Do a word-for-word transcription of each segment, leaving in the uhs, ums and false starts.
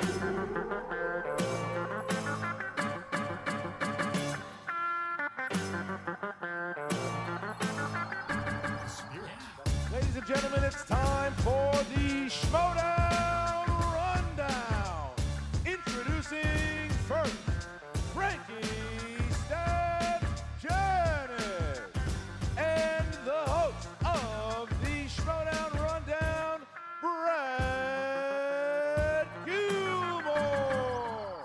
Ladies and gentlemen, it's time for the Schmoedown Rundown. Introducing first, Frankie Stan Janisch, and the host of the Schmoedown Rundown, Brad Gilmore.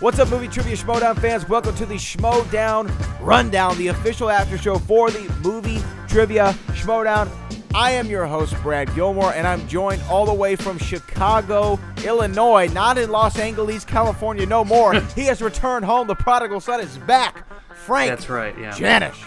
What's up, movie trivia Schmoedown fans? Welcome to the Schmoedown Rundown, the official after show for the movie trivia Schmoedown. I am your host, Brad Gilmore, and I'm joined all the way from Chicago, Illinois, not in Los Angeles, California, no more. He has returned home. The prodigal son is back. Frank. That's right. Yeah. Janisch.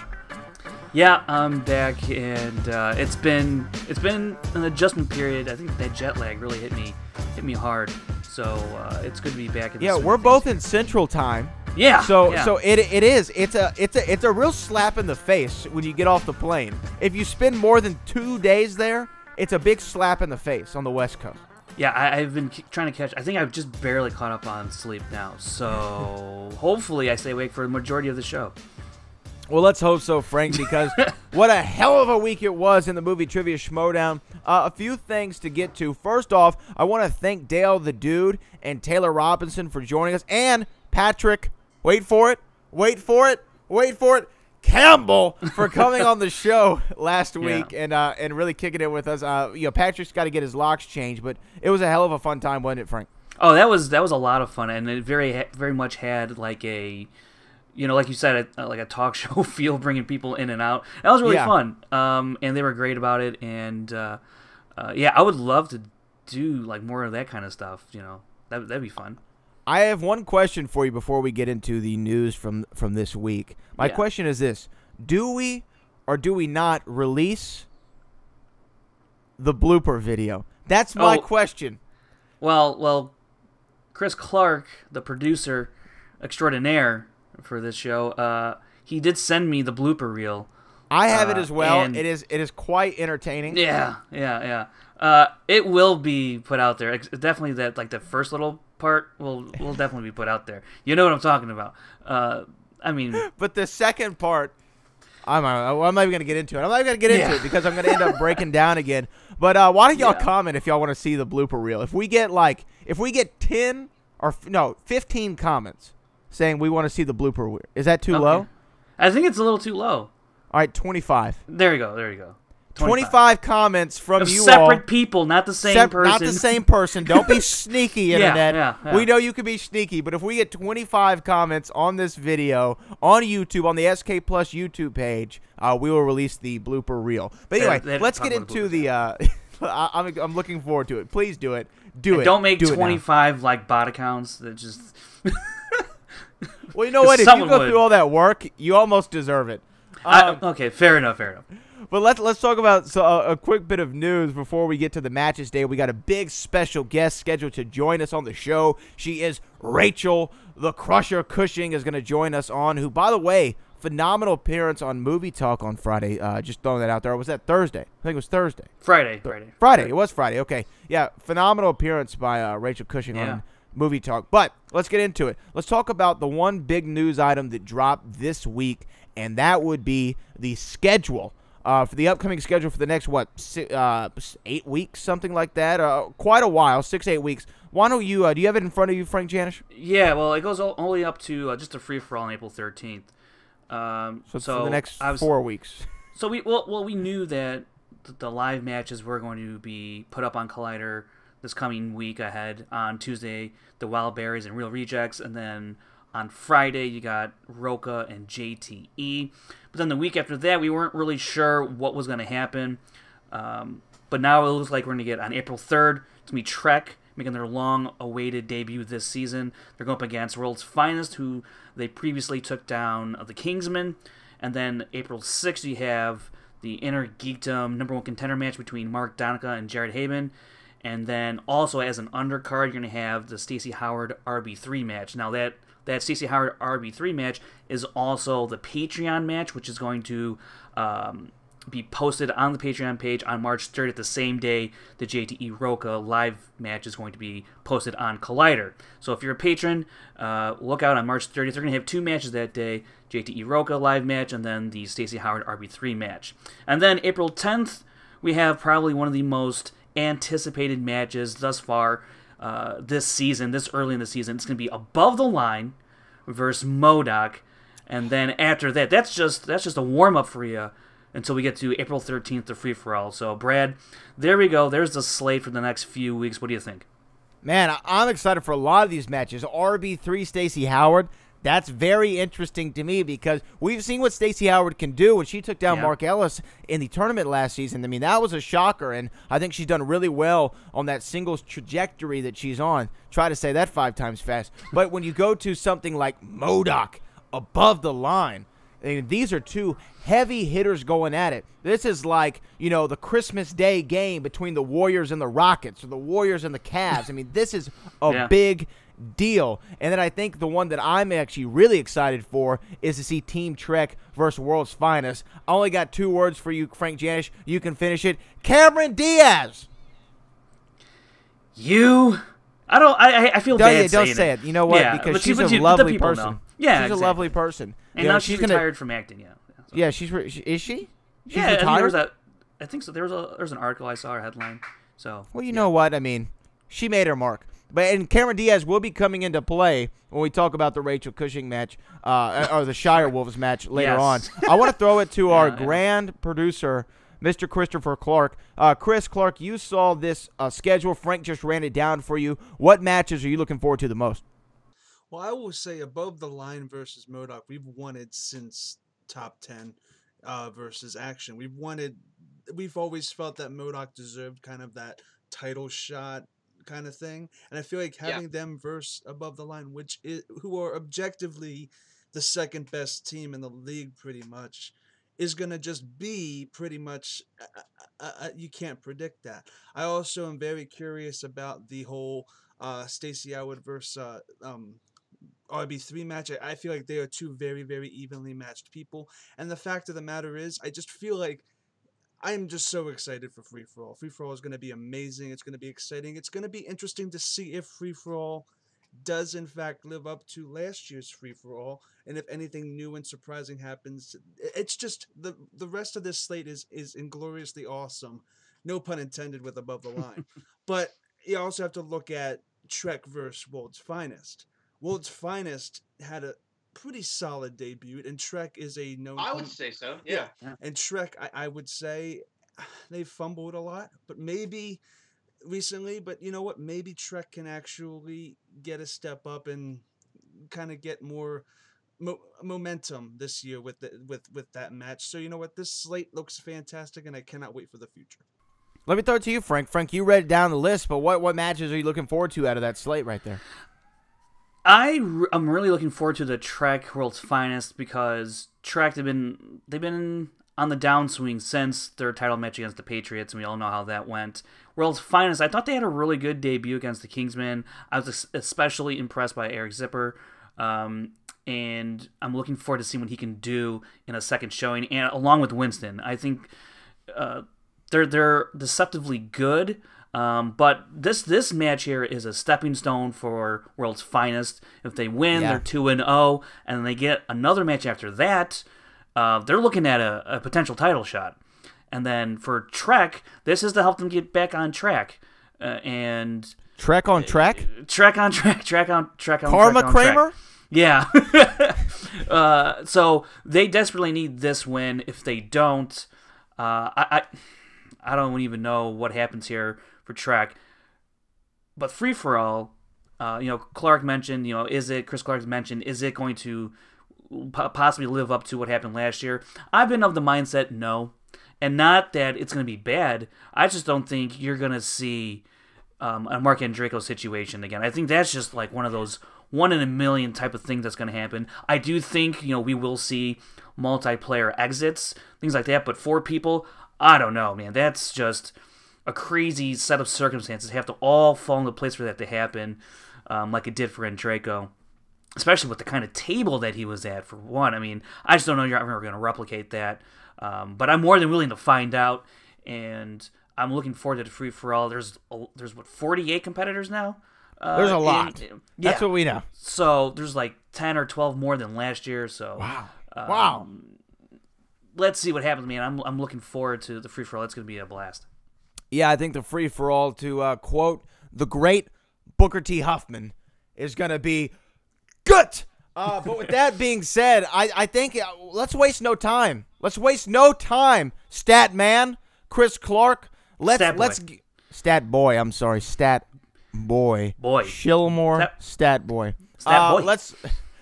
Yeah, I'm back, and uh, it's been it's been an adjustment period. I think that jet lag really hit me hit me hard. So uh, it's good to be back. In the yeah, we're both in Central Time. Yeah. So yeah. so it it is it's a it's a it's a real slap in the face when you get off the plane. If you spend more than two days there, it's a big slap in the face on the West Coast. Yeah, I, I've been trying to catch. I think I've just barely caught up on sleep now. So hopefully I stay awake for the majority of the show. Well, let's hope so, Frank, because what a hell of a week it was in the movie trivia Schmoedown. Uh, a few things to get to. First off, I want to thank Dale the Dude and Taylor Robinson for joining us, and Patrick. Wait for it, wait for it, wait for it, Campbell, for coming on the show last week yeah. and uh, and really kicking it with us. Uh, you know, Patrick's got to get his locks changed, but it was a hell of a fun time, wasn't it, Frank? Oh, that was that was a lot of fun, and it very very much had like a, you know, like you said, a, like a talk show feel, bringing people in and out. That was really yeah. fun, um, and they were great about it, and uh, uh, yeah, I would love to do like more of that kind of stuff. You know, that that'd be fun. I have one question for you before we get into the news from, from this week. My yeah. question is this. Do we or do we not release the blooper video? That's my oh, question. Well, well, Chris Clark, the producer extraordinaire for this show, uh, he did send me the blooper reel. I have uh, it as well. And it is it is quite entertaining. Yeah, yeah, yeah. Uh, it will be put out there. It's definitely that, like the first little part will will definitely be put out there. You know what I'm talking about. Uh, I mean, but the second part, I'm I'm not even gonna get into it. I'm not even gonna get into yeah. it because I'm gonna end up breaking down again. But uh, why don't y'all yeah. comment if y'all want to see the blooper reel? If we get like if we get ten or no fifteen comments saying we want to see the blooper reel, is that too okay. low? I think it's a little too low. All right, twenty-five. There you go. There you go. twenty-five, twenty-five comments from of you separate all. Separate people, not the same Sep person. Not the same person. Don't be sneaky, Internet. Yeah, yeah, yeah. We know you can be sneaky, but if we get twenty-five comments on this video, on YouTube, on the S K Plus YouTube page, uh, we will release the blooper reel. But anyway, they, they let's get into the... Uh, I'm, I'm looking forward to it. Please do it. Do and it. Don't make do twenty-five, like, bot accounts that just... Well, you know what? If you go would. through all that work, you almost deserve it. Um, I, okay, fair enough, fair enough. But let's let's talk about so a, a quick bit of news before we get to the matches day. We got a big special guest scheduled to join us on the show. She is Rachel the Crusher Cushing is going to join us on, who, by the way, phenomenal appearance on Movie Talk on Friday. Uh, just throwing that out there. Or was that Thursday? I think it was Thursday. Friday, Friday. Friday, Friday. It was Friday. Okay, yeah, phenomenal appearance by uh, Rachel Cushing yeah. on Movie Talk. But let's get into it. Let's talk about the one big news item that dropped this week, and that would be the schedule. Uh, for the upcoming schedule for the next, what, six, uh, eight weeks, something like that? Uh, quite a while, six, eight weeks. Why don't you, uh, do you have it in front of you, Frank Janisch? Yeah, well, it goes only up to uh, just a free-for-all on April thirteenth. Um, so, so for the next was, four weeks. So we well, well, we knew that the live matches were going to be put up on Collider this coming week ahead. On Tuesday, the Wild Berries and Real Rejects, and then... on Friday, you got Rocha and J T E. But then the week after that, we weren't really sure what was going to happen. Um, but now it looks like we're going to get, on April third, it's going to be Trek, making their long-awaited debut this season. They're going up against World's Finest, who they previously took down of the Kingsmen. And then April sixth, you have the Inter Geekdom number one contender match between Mark Donica and Jared Haben. And then also as an undercard, you're going to have the Stacy Howard R B three match. Now that... That Stacy Howard R B three match is also the Patreon match, which is going to um, be posted on the Patreon page on March thirtieth, the same day the J T E Rocha live match is going to be posted on Collider. So if you're a patron, uh, look out on March thirtieth. They're going to have two matches that day, J T E Rocha live match and then the Stacy Howard R B three match. And then April tenth, we have probably one of the most anticipated matches thus far uh, this season, this early in the season. It's going to be Above the Line versus Modoc. And then after that, that's just that's just a warm-up for you until we get to April thirteenth, the free-for-all. So, Brad, there we go. There's the slate for the next few weeks. What do you think? Man, I'm excited for a lot of these matches. R B three, Stacy Howard, that's very interesting to me because we've seen what Stacy Howard can do when she took down yeah. Mark Ellis in the tournament last season. I mean, that was a shocker, and I think she's done really well on that singles trajectory that she's on. Try to say that five times fast. But when you go to something like Modoc, Above the Line, and these are two heavy hitters going at it. This is like, you know, the Christmas Day game between the Warriors and the Rockets or the Warriors and the Cavs. I mean, this is a yeah. big deal. And then I think the one that I'm actually really excited for is to see Team Trek versus World's Finest. I only got two words for you, Frank Janisch. You can finish it. Cameron Diaz. You... I don't. I I feel don't, bad. Yeah, don't saying say it. it. You know what? Yeah, because but she's but a you, lovely person. Know. Yeah, she's exactly. a lovely person. And you now know, she's, she's gonna, retired from acting. Yeah. So. Yeah, she's re is she? She's yeah, retired? There was a, I think so. There was a there was an article I saw, her headline. So. Well, you yeah. know what I mean. She made her mark. But and Cameron Diaz will be coming into play when we talk about the Rachel Cushing match uh, or the Shire Wolves match later yes. on. I want to throw it to yeah, our grand yeah. producer, Mister Christopher Clark. Uh, Chris Clark, you saw this uh, schedule. Frank just ran it down for you. What matches are you looking forward to the most? Well, I will say Above the Line versus Modoc. We've wanted since top ten uh, versus Action. We've wanted, we've always felt that Modoc deserved kind of that title shot kind of thing. And I feel like having yeah. them versus Above the Line, which is, who are objectively the second best team in the league pretty much, is going to just be pretty much, uh, uh, uh, you can't predict that. I also am very curious about the whole uh, Stacy Howard versus uh, um, R B three match. I, I feel like they are two very, very evenly matched people. And the fact of the matter is, I just feel like I'm just so excited for Free For All. Free For All is going to be amazing. It's going to be exciting. It's going to be interesting to see if Free For All does in fact live up to last year's free-for-all, and if anything new and surprising happens. It's just the the rest of this slate is is ingloriously awesome, no pun intended with Above the Line. But you also have to look at Trek versus World's Finest. World's Finest had a pretty solid debut, and Trek is a known I would pun. say so yeah. yeah and Trek I, I would say they fumbled a lot, but maybe recently, but you know what? Maybe Trek can actually get a step up and kind of get more mo momentum this year with the, with with that match. So you know what? This slate looks fantastic, and I cannot wait for the future. Let me throw it to you, Frank. Frank, you read down the list, but what what matches are you looking forward to out of that slate right there? I I'm really looking forward to the Trek World's Finest because Trek they've been they've been. on the downswing since their title match against the Patriots, and we all know how that went. World's Finest, I thought they had a really good debut against the Kingsmen. I was especially impressed by Eric Zipper, um, and I'm looking forward to seeing what he can do in a second showing, and along with Winston. I think uh, they're they're deceptively good, um, but this this match here is a stepping stone for World's Finest. If they win, yeah. they're two and oh, and they get another match after that. Uh, they're looking at a, a potential title shot. And then for Trek, this is to help them get back on track. Uh, and Trek on track? Uh, Trek on track. Trek on track. On, Karma track on Kramer? Track. Yeah. uh, so they desperately need this win. If they don't, uh, I, I I don't even know what happens here for Trek. But Free For All, uh, you know, Clark mentioned, you know, is it, Chris Clark's mentioned, is it going to possibly live up to what happened last year? I've been of the mindset no, and not that it's going to be bad. I just don't think you're going to see um, a Mark Andreyko situation again. I think that's just like one of those one in a million type of things that's going to happen. I do think, you know, we will see multiplayer exits, things like that, but four people, I don't know, man. That's just a crazy set of circumstances. They have to all fall into place for that to happen, um, like it did for Andreyko. especially with the kind of table that he was at, for one. I mean, I just don't know you're ever going to replicate that. Um, but I'm more than willing to find out, and I'm looking forward to the free-for-all. There's, there's what, forty-eight competitors now? Uh, there's a lot. And, yeah. That's what we know. So there's like ten or twelve more than last year. So wow. Um, wow. Let's see what happens, man. I'm, I'm looking forward to the free-for-all. It's going to be a blast. Yeah, I think the free-for-all, to uh, quote the great Booker T. Huffman, is going to be good. Uh, but with that being said, I, I think uh, let's waste no time. Let's waste no time, Stat Man, Chris Clark. Let's Stat let's boy. Stat Boy. I'm sorry, Stat Boy. Boy. Shillmore. Stat, Stat Boy. Stat Boy. Uh, let's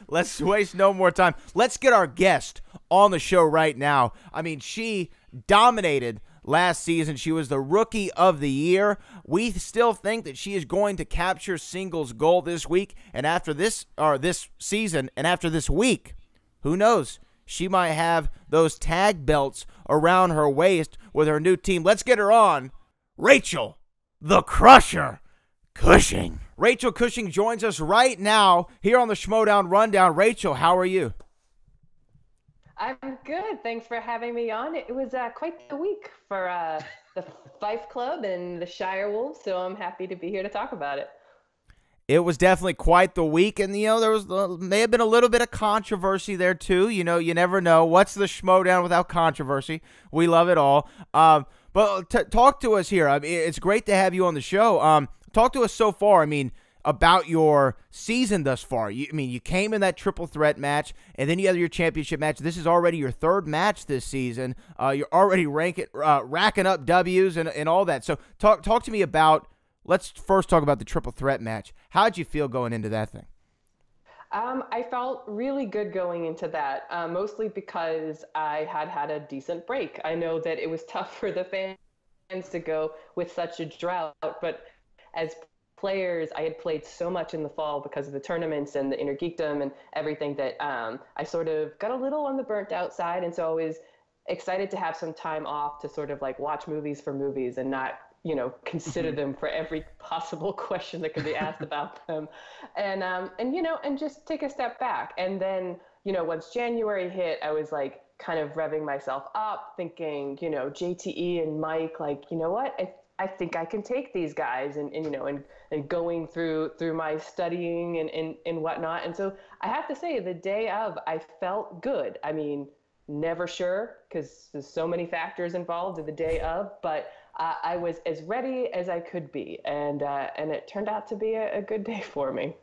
let's waste no more time. Let's get our guest on the show right now. I mean, she dominated last season. She was the Rookie of the Year. We still think that she is going to capture singles gold this week, and after this or this season, and after this week, who knows? She might have those tag belts around her waist with her new team. Let's get her on. Rachel, the Crusher, Cushing. Rachel Cushing joins us right now here on the Schmoedown Rundown. Rachel, how are you? I'm good. Thanks for having me on. It was uh, quite the week for uh, the Fyffe Club and the Shire Wolves, so I'm happy to be here to talk about it. It was definitely quite the week, and, you know, there was uh, may have been a little bit of controversy there, too. You know, you never know. What's the Schmoedown without controversy? We love it all. Um, but t talk to us here. I mean, it's great to have you on the show. Um, talk to us so far, I mean, about your season thus far. You, I mean, you came in that triple threat match, and then you had your championship match. This is already your third match this season. Uh, you're already ranking, uh, racking up W's and, and all that. So talk, talk to me about... Let's first talk about the triple threat match. How did you feel going into that thing? Um, I felt really good going into that, uh, mostly because I had had a decent break. I know that it was tough for the fans to go with such a drought, but as players, I had played so much in the fall because of the tournaments and the Inter Geekdom and everything that um, I sort of got a little on the burnt out side, and so I was excited to have some time off to sort of like watch movies for movies and not, you know, consider them for every possible question that could be asked about them. And, um, and, you know, and just take a step back. And then, you know, once January hit, I was like kind of revving myself up thinking, you know, J T E and Mike, like, you know what, I, I think I can take these guys and, and you know, and, and going through, through my studying and, and, and whatnot. And so I have to say the day of, I felt good. I mean, never sure, because there's so many factors involved in the day of, but Uh, I was as ready as I could be, and uh, and it turned out to be a, a good day for me.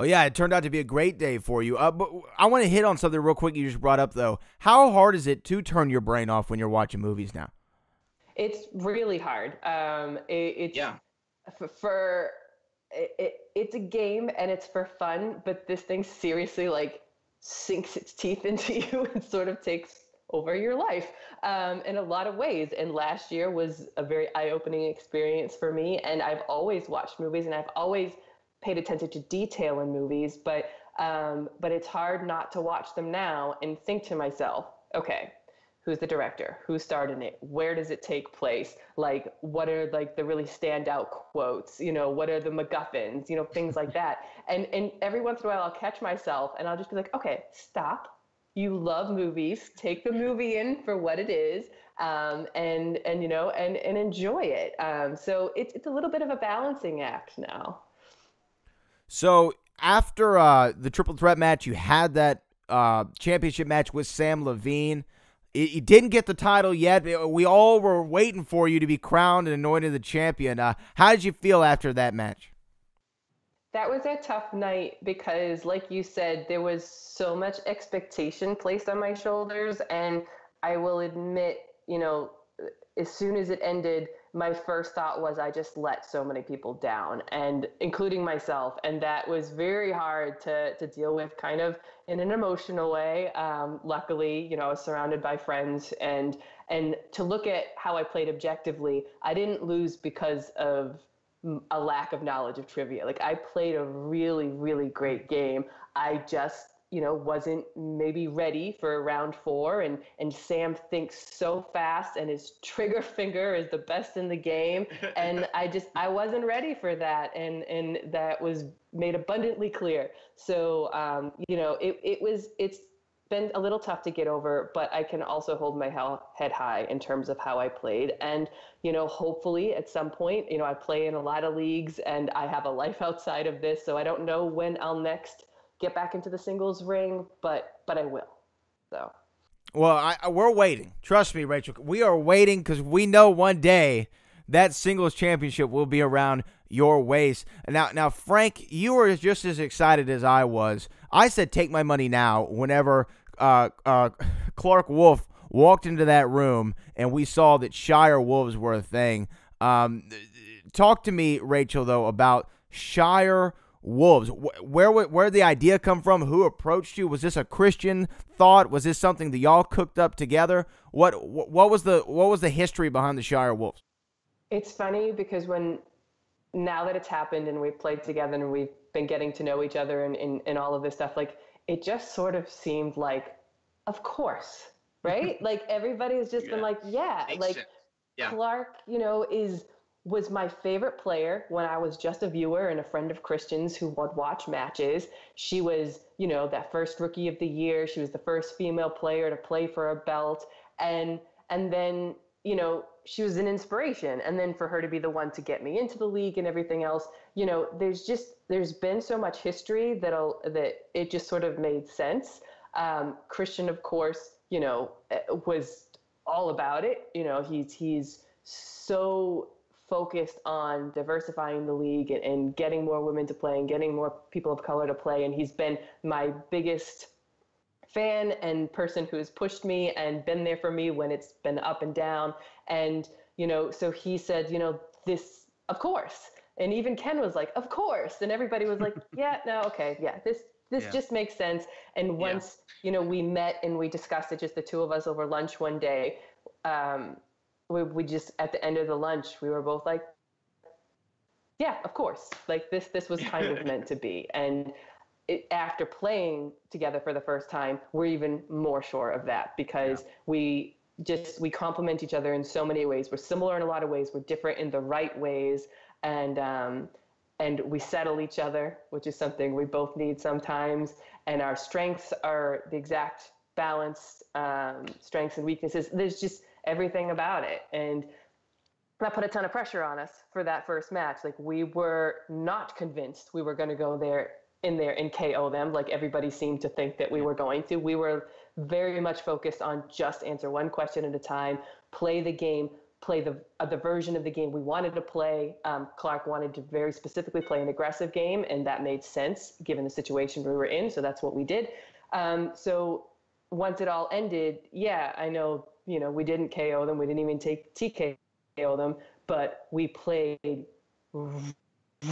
Oh, yeah, it turned out to be a great day for you. Uh, but I want to hit on something real quick you just brought up, though. How hard is it to turn your brain off when you're watching movies now? It's really hard. Um, it, it's yeah. for... for it, it, it's a game, and it's for fun, but this thing seriously, like, sinks its teeth into you and sort of takes over your life um, in a lot of ways. And last year was a very eye-opening experience for me. And I've always watched movies and I've always paid attention to detail in movies, but, um, but it's hard not to watch them now and think to myself, okay, who's the director? Who starred in it? Where does it take place? Like, what are like the really standout quotes? You know, what are the MacGuffins? You know, things like that. And, and every once in a while I'll catch myself and I'll just be like, okay, stop. You love movies, take the movie in for what it is, um, and, and, you know, and, and enjoy it. Um, so it's, it's a little bit of a balancing act now. So after uh, the triple threat match, you had that uh, championship match with Sam Levine. You didn't get the title yet. We all were waiting for you to be crowned and anointed the champion. Uh, how did you feel after that match? That was a tough night because, like you said, there was so much expectation placed on my shoulders. And I will admit, you know, as soon as it ended, my first thought was I just let so many people down, and including myself. And that was very hard to, to deal with kind of in an emotional way. Um, luckily, you know, I was surrounded by friends, and and to look at how I played objectively, I didn't lose because of a lack of knowledge of trivia. Like I played a really, really great game. I just you know, wasn't maybe ready for round four, and, and Sam thinks so fast, and his trigger finger is the best in the game. And I just, I wasn't ready for that. And, and that was made abundantly clear. So, um, you know, it, it was, it's been a little tough to get over, but I can also hold my head high in terms of how I played. And, you know, hopefully at some point, you know, I play in a lot of leagues and I have a life outside of this. So I don't know when I'll next get back into the singles ring, but but I will. So, well, I, I, we're waiting. Trust me, Rachel. We are waiting because we know one day that singles championship will be around your waist. Now, now, Frank, you were just as excited as I was. I said, take my money now whenever uh, uh, Clark Wolf walked into that room and we saw that Shire Wolves were a thing. Um, talk to me, Rachel, though, about Shire Wolves. Where where the idea come from? Who approached you? Was this a Christian thought? Was this something that y'all cooked up together? What what was the what was the history behind the Shire Wolves? It's funny because when now that it's happened and we've played together and we've been getting to know each other and and, and all of this stuff, like it just sort of seemed like, of course, right? Like everybody's just yeah. been like, yeah, Makes like yeah. Clark, you know, is. was my favorite player when I was just a viewer and a friend of Christian's who would watch matches. She was, you know, that first rookie of the year. She was the first female player to play for a belt. And, and then, you know, she was an inspiration. And then for her to be the one to get me into the league and everything else, you know, there's just, there's been so much history that'll, that it just sort of made sense. Um, Christian, of course, you know, was all about it. You know, he's, he's so focused on diversifying the league and, and getting more women to play and getting more people of color to play. And he's been my biggest fan and person who's pushed me and been there for me when it's been up and down. And, you know, so he said, you know, this, of course. And even Ken was like, of course. And everybody was like, yeah, no, okay. Yeah, this, this yeah. just makes sense. And once, yeah. you know, we met and we discussed it, just the two of us over lunch one day, um, We, we just, at the end of the lunch, we were both like, yeah, of course. Like this, this was kind of meant to be. And it, after playing together for the first time, we're even more sure of that because yeah. we just, we complement each other in so many ways. We're similar in a lot of ways. We're different in the right ways. And, um, and we settle each other, which is something we both need sometimes. And our strengths are the exact balanced, um, strengths and weaknesses. There's just everything about it. And that put a ton of pressure on us for that first match. Like we were not convinced we were going to go there in there and K O them. Like everybody seemed to think that we were going to. We were very much focused on just answer one question at a time, play the game, play the, uh, the version of the game we wanted to play. Um, Clark wanted to very specifically play an aggressive game, and that made sense given the situation we were in. So that's what we did. Um, so once it all ended, yeah, I know you know, we didn't K O them. We didn't even take T K O them, but we played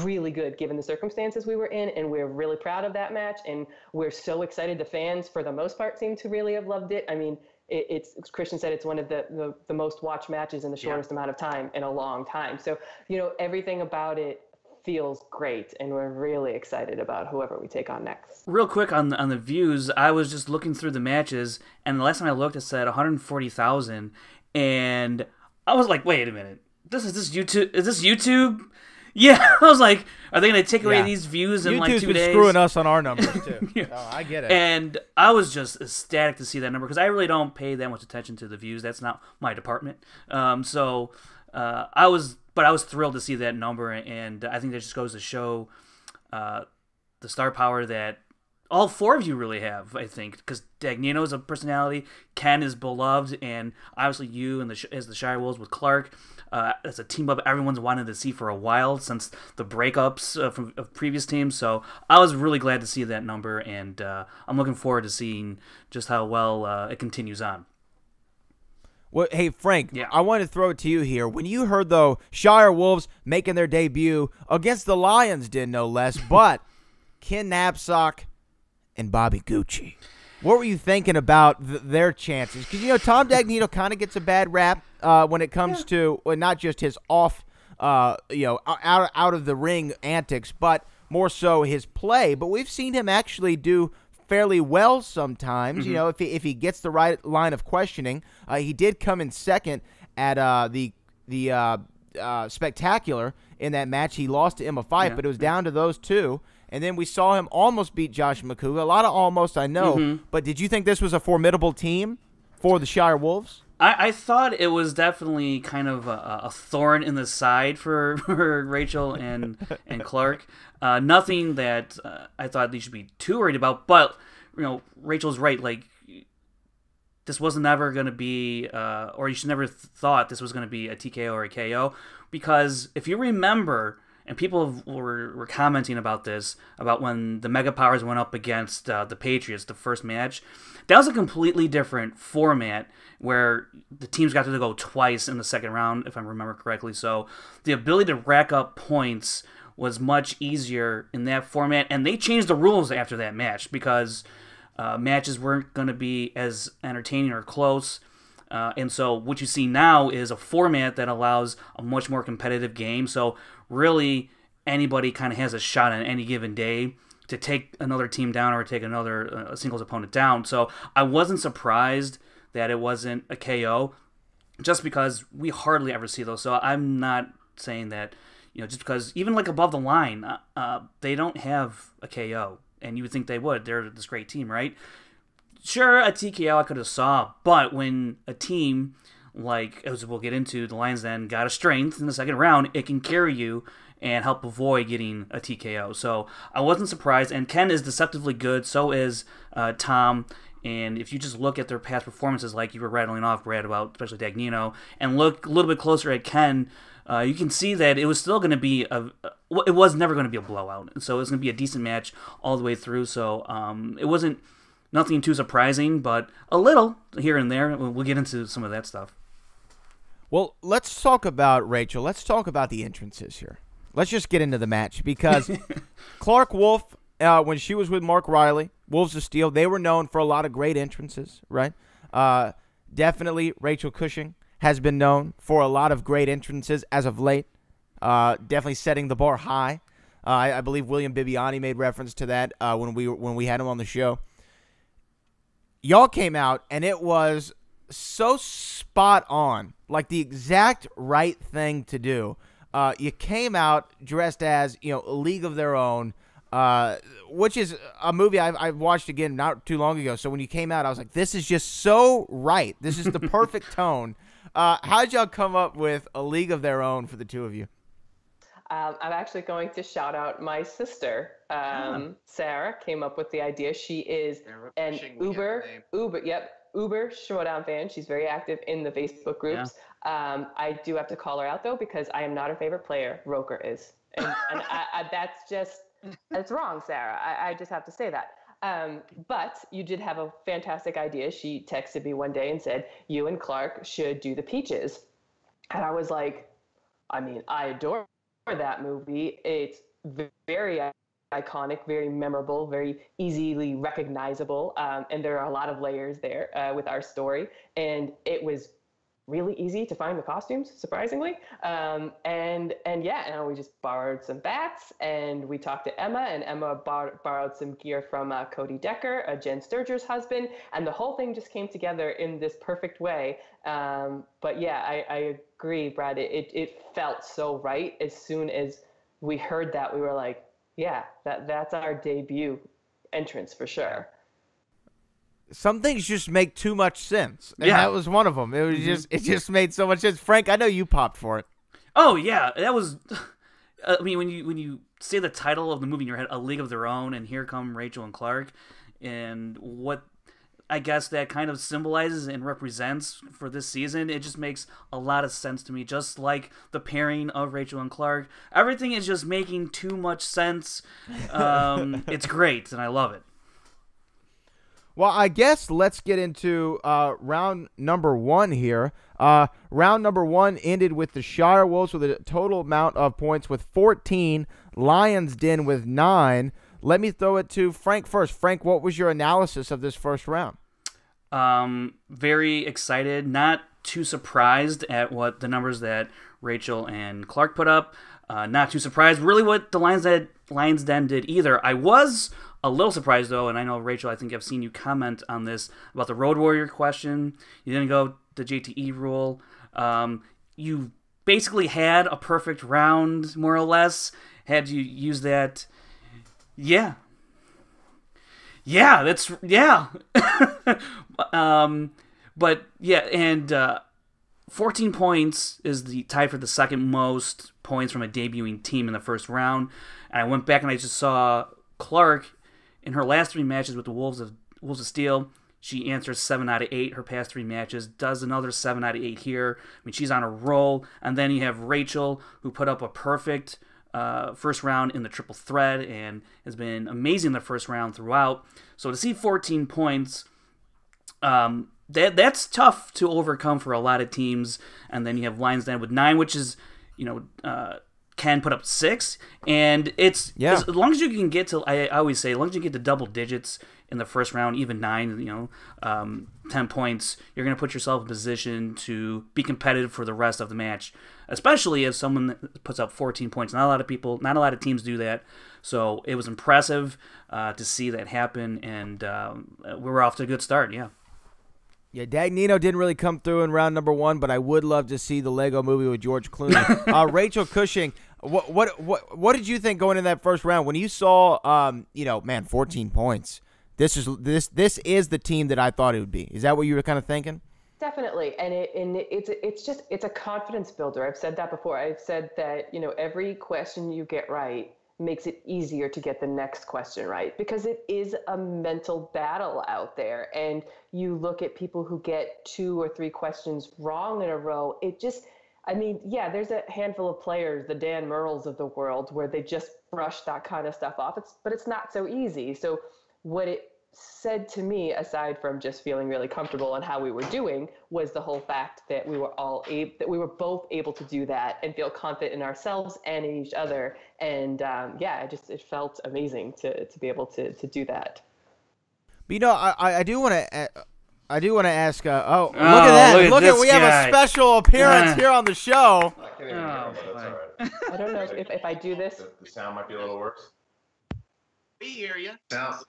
really good given the circumstances we were in. And we're really proud of that match. And we're so excited. The fans, for the most part, seem to really have loved it. I mean, it, it's Christian said it's one of the, the, the most watched matches in the shortest yeah. amount of time in a long time. So, you know, everything about it feels great, and we're really excited about whoever we take on next. Real quick on the, on the views, I was just looking through the matches, and the last time I looked, it said one hundred forty thousand, and I was like, "Wait a minute, this is this YouTube? Is this YouTube?" Yeah, I was like, "Are they going to take away yeah. these views in YouTube's like two days?" YouTube's been screwing us on our numbers too. yeah. No, I get it. And I was just ecstatic to see that number because I really don't pay that much attention to the views. That's not my department. Um, so uh, I was. But I was thrilled to see that number, and I think that just goes to show uh, the star power that all four of you really have, I think, because Dagnino is a personality, Ken is beloved, and obviously you and the, as the Shire Wolves with Clark. Uh, it's a team-up everyone's wanted to see for a while since the breakups uh, from, of previous teams, so I was really glad to see that number, and uh, I'm looking forward to seeing just how well uh, it continues on. Well, hey, Frank, yeah. I want to throw it to you here. When you heard, though, Shire Wolves making their debut against the Lions Den, no less, but Ken Napzok and Bobby Gucci, what were you thinking about th their chances? Because, you know, Tom Dagnino kind of gets a bad rap uh, when it comes yeah. to well, not just his off, uh, you know, out, out of the ring antics, but more so his play. But we've seen him actually do fairly well sometimes, mm-hmm. you know, if he, if he gets the right line of questioning. Uh, he did come in second at uh, the the uh, uh, Spectacular in that match. He lost to Emma Fyffe, yeah. but it was down to those two. And then we saw him almost beat Josh McCouga. A lot of almost, I know. Mm-hmm. But did you think this was a formidable team for the Shire Wolves? I, I thought it was definitely kind of a, a thorn in the side for, for Rachel and and Clark. Uh, nothing that uh, I thought they should be too worried about. But you know, Rachel's right. Like, this wasn't ever going to be, uh, or you should never th thought this was going to be a T K O or a K O, because if you remember. And people were, were commenting about this, about when the Mega Powers went up against uh, the Patriots, the first match. That was a completely different format where the teams got to go twice in the second round, if I remember correctly. So the ability to rack up points was much easier in that format. And they changed the rules after that match because uh, matches weren't going to be as entertaining or close. Uh, and so what you see now is a format that allows a much more competitive game. So really anybody kind of has a shot on any given day to take another team down or take another uh, singles opponent down. So I wasn't surprised that it wasn't a K O, just because we hardly ever see those. So I'm not saying that, you know, just because even like Above the Line, uh, uh, they don't have a K O, and you would think they would. They're this great team, right? Sure, a T K O I could have saw, but when a team like, as we'll get into, the Lions Den got a strength in the second round, it can carry you and help avoid getting a T K O. So I wasn't surprised, and Ken is deceptively good, so is uh, Tom, and if you just look at their past performances, like you were rattling off, Brad, about especially Dagnino, and look a little bit closer at Ken, uh, you can see that it was still going to be a, it was never going to be a blowout, so it was going to be a decent match all the way through, so um, it wasn't nothing too surprising, but a little here and there. We'll get into some of that stuff. Well, let's talk about Rachel. Let's talk about the entrances here. Let's just get into the match because Clark Wolf, uh, when she was with Mark Riley, Wolves of Steel, they were known for a lot of great entrances, right? Uh, definitely Rachel Cushing has been known for a lot of great entrances as of late, uh, definitely setting the bar high. Uh, I, I believe William Bibbiani made reference to that uh, when we when we had him on the show. Y'all came out, and it was so spot on, like the exact right thing to do. Uh, you came out dressed as, you know, A League of Their Own, uh, which is a movie I've, I've watched again not too long ago. So when you came out, I was like, this is just so right. This is the perfect tone. Uh, how did y'all come up with A League of Their Own for the two of you? Um, I'm actually going to shout out my sister, um, Sarah, came up with the idea. She is an Uber, Uber, yep, Uber Schmoedown fan. She's very active in the Facebook groups. Yeah. Um, I do have to call her out, though, because I am not her favorite player. Roker is. And, and I, I, that's just, that's wrong, Sarah. I, I just have to say that. Um, but you did have a fantastic idea. She texted me one day and said, you and Clark should do the Peaches. And I was like, I mean, I adore her. That movie, it's very iconic, very memorable, very easily recognizable, um, and there are a lot of layers there uh, with our story, and it was really easy to find the costumes, surprisingly, um, and and yeah, and we just borrowed some bats, and we talked to Emma, and Emma bar borrowed some gear from uh, Cody Decker, uh, Jen Sturger's husband, and the whole thing just came together in this perfect way. Um, but yeah, I, I agree, Brad. It, it it felt so right. As soon as we heard that, we were like, yeah, that that's our debut entrance for sure. Some things just make too much sense, and yeah. that was one of them. It was just, it just made so much sense. Frank, I know you popped for it. Oh yeah, that was. I mean, when you when you say the title of the movie in your head, A League of Their Own, and here come Rachel and Clark, and what I guess that kind of symbolizes and represents for this season, it just makes a lot of sense to me. Just like the pairing of Rachel and Clark, everything is just making too much sense. Um, it's great, and I love it. Well, I guess let's get into uh, round number one here. Uh, round number one ended with the Shire Wolves with a total amount of points with fourteen, Lions Den with nine. Let me throw it to Frank first. Frank, what was your analysis of this first round? Um, very excited, not too surprised at what the numbers that Rachel and Clark put up. Uh, not too surprised, really, what the Lions Den, Lions Den did either. I was a little surprised, though, and I know, Rachel, I think I've seen you comment on this, about the Road Warrior question. You didn't go the J T E rule. Um, you basically had a perfect round, more or less, had you used that. Yeah. Yeah, that's... Yeah. um, but, yeah, and... Uh, fourteen points is the tie for the second most points from a debuting team in the first round. And I went back and I just saw Clark in her last three matches with the Wolves of Wolves of Steel. She answers seven out of eight her past three matches, does another seven out of eight here. I mean, she's on a roll. And then you have Rachel, who put up a perfect uh, first round in the triple threat and has been amazing the first round throughout. So to see fourteen points, um, That that's tough to overcome for a lot of teams. And then you have Lions Den with nine, which is, you know, uh, Ken put up six, and it's yeah. as, as long as you can get to, I, I always say, as long as you get to double digits in the first round, even nine, you know, um, ten points, you're gonna put yourself in position to be competitive for the rest of the match, especially if someone puts up fourteen points. Not a lot of people, not a lot of teams do that. So it was impressive uh, to see that happen, and um, we were off to a good start. Yeah. Yeah, Dagnino didn't really come through in round number one, but I would love to see the Lego Movie with George Clooney. uh, Rachel Cushing, what, what what what did you think going into that first round when you saw, um, you know, man, fourteen points? This is this this is the team that I thought it would be. Is that what you were kind of thinking? Definitely, and it and it's it's just it's a confidence builder. I've said that before. I've said that, you know, every question you get right makes it easier to get the next question right, because it is a mental battle out there. And you look at people who get two or three questions wrong in a row. It just, I mean, yeah, there's a handful of players, the Dan Merles of the world, where they just brush that kind of stuff off. It's, but it's not so easy. So what it said to me, aside from just feeling really comfortable on how we were doing, was the whole fact that we were all able, that we were both able to do that and feel confident in ourselves and in each other. And um, yeah, it just, it felt amazing to to be able to to do that. But you know, I I do want to I do want to ask. Uh, oh, oh, look at that! Look, at look at we guy. have a special appearance yeah. here on the show. I can't even oh, hear, but that's all right. I don't know if if I do this, the, the sound might be a little worse. We hear you. Sounds.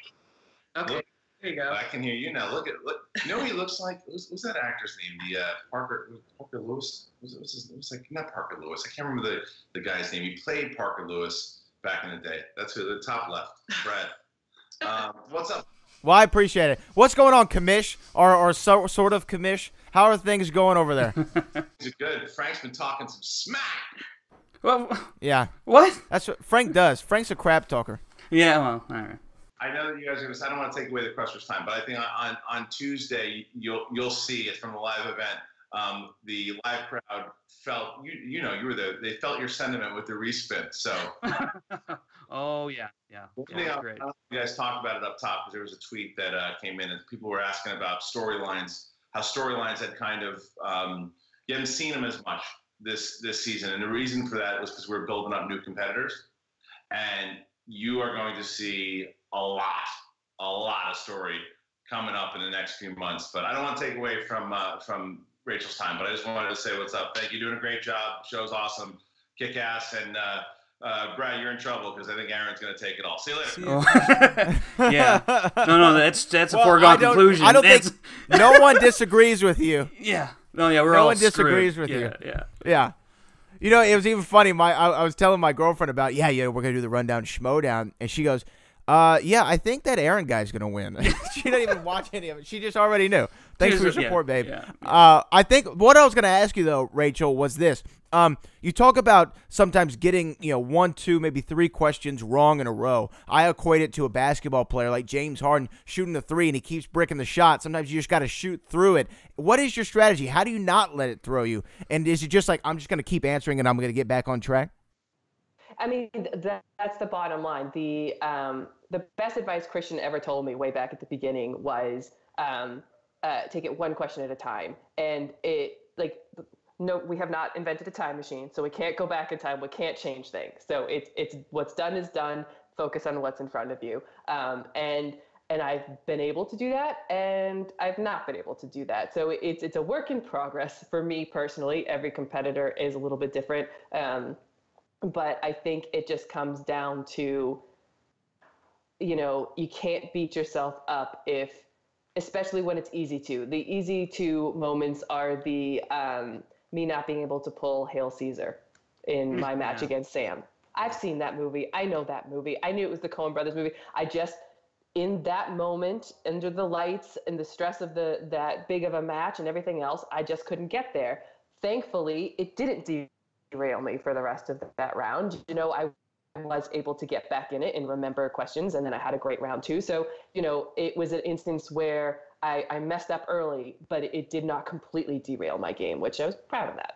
Okay, look, there you go. I can hear you now. Look at look. You know what he looks like? What's, what's that actor's name? The uh, Parker Parker Lewis. What's, what's his name? It was like not Parker Lewis. I can't remember the the guy's name. He played Parker Lewis back in the day. That's who, the top left. Brad. Um, what's up? Well, I appreciate it. What's going on, Commish, or or so, sort of Commish? How are things going over there? Things are good. Frank's been talking some smack. Well, yeah. What? That's what Frank does. Frank's a crap talker. Yeah. Well, all right. I know that you guys are going to say, I don't want to take away the Crushers' time, but I think on, on, on Tuesday, you'll you'll see it from the live event. Um, the live crowd felt, you you know, you were there. They felt your sentiment with the respin. So. oh, yeah. Yeah. yeah thing, great. You guys talked about it up top, because there was a tweet that uh, came in, and people were asking about storylines, how storylines had kind of, um, you haven't seen them as much this, this season. And the reason for that was because we were building up new competitors. And you are going to see a lot, a lot of story coming up in the next few months. But I don't want to take away from uh, from Rachel's time, but I just wanted to say what's up. Thank you. Doing a great job. Show's awesome. Kick ass. And uh, uh, Brad, you're in trouble, because I think Aaron's going to take it all. See you later. Oh. yeah. No, no, that's that's well, a foregone I conclusion. I don't that's... think no one disagrees with you. Yeah. No, yeah, we're no all one disagrees screwed. with yeah, you. Yeah. Yeah. You know, it was even funny. My I, I was telling my girlfriend about, yeah, yeah, we're going to do the rundown Schmoedown, and she goes, Uh, yeah, I think that Aaron guy's going to win. She didn't even watch any of it. She just already knew. Thanks She's, for your support, yeah, babe. Yeah, yeah. Uh, I think what I was going to ask you, though, Rachel, was this. Um, you talk about sometimes getting, you know, one, two, maybe three questions wrong in a row. I equate it to a basketball player like James Harden shooting the three, and he keeps bricking the shot. Sometimes you just got to shoot through it. What is your strategy? How do you not let it throw you? And is it just like, I'm just going to keep answering and I'm going to get back on track? I mean, that, that's the bottom line. The um, the best advice Christian ever told me way back at the beginning was um, uh, take it one question at a time. And it, like, no, we have not invented a time machine, so we can't go back in time. We can't change things. So it's it's what's done is done. Focus on what's in front of you. Um, and and I've been able to do that, and I've not been able to do that. So it's it's a work in progress for me personally. Every competitor is a little bit different. Um, But I think it just comes down to, you know, you can't beat yourself up if, especially when it's easy to. The easy to moments are the um, me not being able to pull Hail Caesar in my match yeah. against Sam. I've seen that movie. I know that movie. I knew it was the Coen Brothers movie. I just, in that moment, under the lights and the stress of the that big of a match and everything else, I just couldn't get there. Thankfully, it didn't de- derail me for the rest of that round. You know, I was able to get back in it and remember questions, and then I had a great round too. So, you know, it was an instance where I, I messed up early, but it did not completely derail my game, which I was proud of that.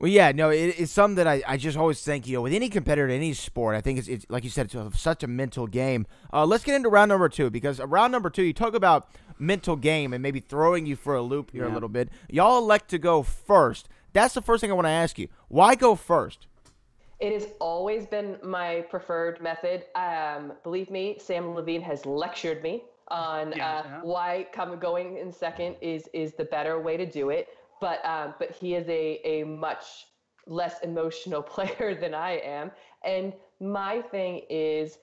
Well, yeah, no, it, it's something that I, I just always think, you know, with any competitor in any sport, I think it's, it's like you said, it's a, such a mental game. Uh, let's get into round number two, because round number two, you talk about mental game and maybe throwing you for a loop here yeah. a little bit. Y'all elect to go first. That's the first thing I want to ask you. Why go first? It has always been my preferred method. Um, believe me, Sam Levine has lectured me on yeah, uh, uh-huh. why come going in second is is the better way to do it. But um, but he is a, a much less emotional player than I am. And my thing is,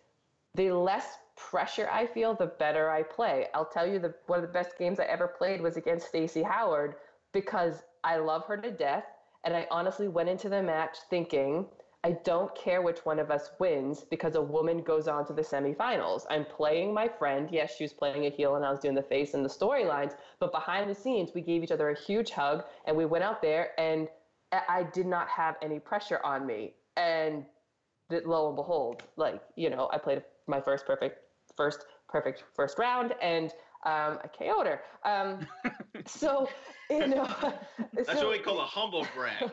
the less pressure I feel, the better I play. I'll tell you, the one of the best games I ever played was against Stacy Howard, because I love her to death. And I honestly went into the match thinking, I don't care which one of us wins because a woman goes on to the semifinals. I'm playing my friend. Yes, she was playing a heel and I was doing the face and the storylines, but behind the scenes, we gave each other a huge hug and we went out there and I did not have any pressure on me. And lo and behold, like, you know, I played my first perfect, first perfect first round and Um, I K O'd her. Um, so, you know. That's so, what we call a humble brag.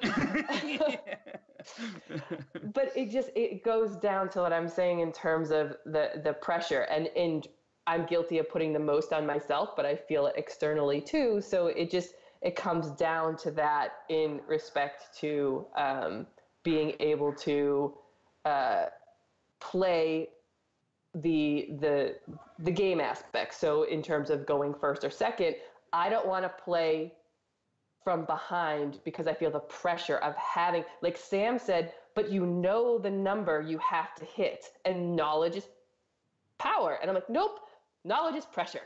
But it just, it goes down to what I'm saying in terms of the, the pressure. And, and I'm guilty of putting the most on myself, but I feel it externally too. So it just, it comes down to that in respect to um, being able to uh, play the the the game aspect. So in terms of going first or second, I don't want to play from behind because I feel the pressure of having, like Sam said, but you know the number you have to hit and knowledge is power. And I'm like, nope, knowledge is pressure.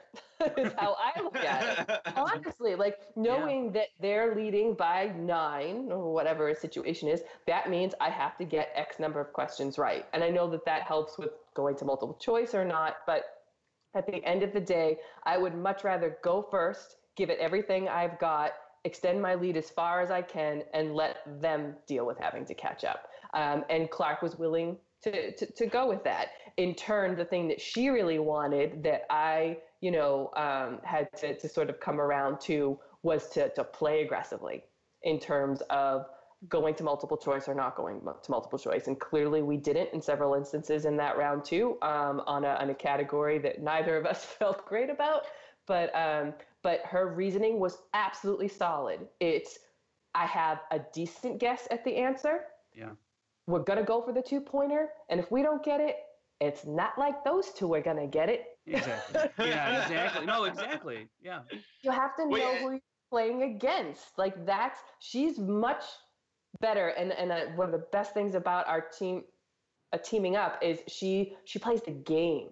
Is how I look at it. Honestly, like knowing yeah. that they're leading by nine or whatever a situation is, that means I have to get X number of questions right. And I know that that helps with going to multiple choice or not, but at the end of the day, I would much rather go first, give it everything I've got, extend my lead as far as I can, and let them deal with having to catch up. Um, and Clark was willing to, to, to go with that. In turn, the thing that she really wanted that I, you know, um, had to, to sort of come around to was to, to play aggressively in terms of going to multiple choice or not going to multiple choice. And clearly we didn't in several instances in that round too, um, on a, on a category that neither of us felt great about. But, um, but her reasoning was absolutely solid. It's, I have a decent guess at the answer. Yeah. We're going to go for the two pointer. And if we don't get it, it's not like those two are going to get it. Exactly. Yeah, exactly. No, exactly. Yeah. You have to know well, yeah. who you're playing against. Like that's, she's much better. And, and uh, one of the best things about our team, uh, teaming up is she, she plays the game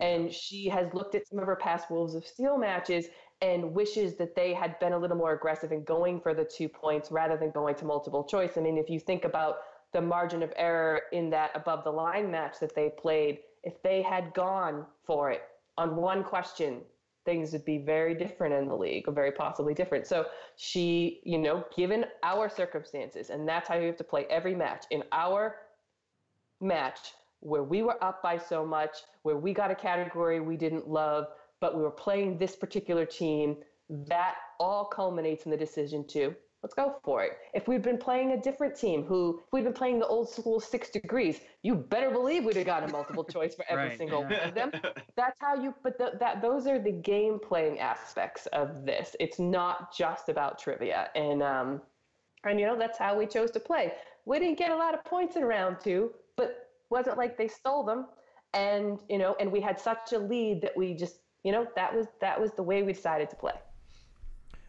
and she has looked at some of her past Wolves of Steel matches and wishes that they had been a little more aggressive in going for the two points rather than going to multiple choice. I mean, if you think about the margin of error in that Above the Line match that they played, if they had gone for it on one question, things would be very different in the league, or very possibly different. So she, you know, given our circumstances, and that's how you have to play every match. In our match, where we were up by so much, where we got a category we didn't love, but we were playing this particular team, that all culminates in the decision to, let's go for it. If we'd been playing a different team, who, if we'd been playing the old school Six Degrees, you better believe we'd have gotten a multiple choice for every right, single yeah. one of them. That's how you, but the, that those are the game playing aspects of this. It's not just about trivia. And, um, and you know, that's how we chose to play. We didn't get a lot of points in round two, but wasn't like they stole them. And, you know, and we had such a lead that we just, you know, that was, that was the way we decided to play.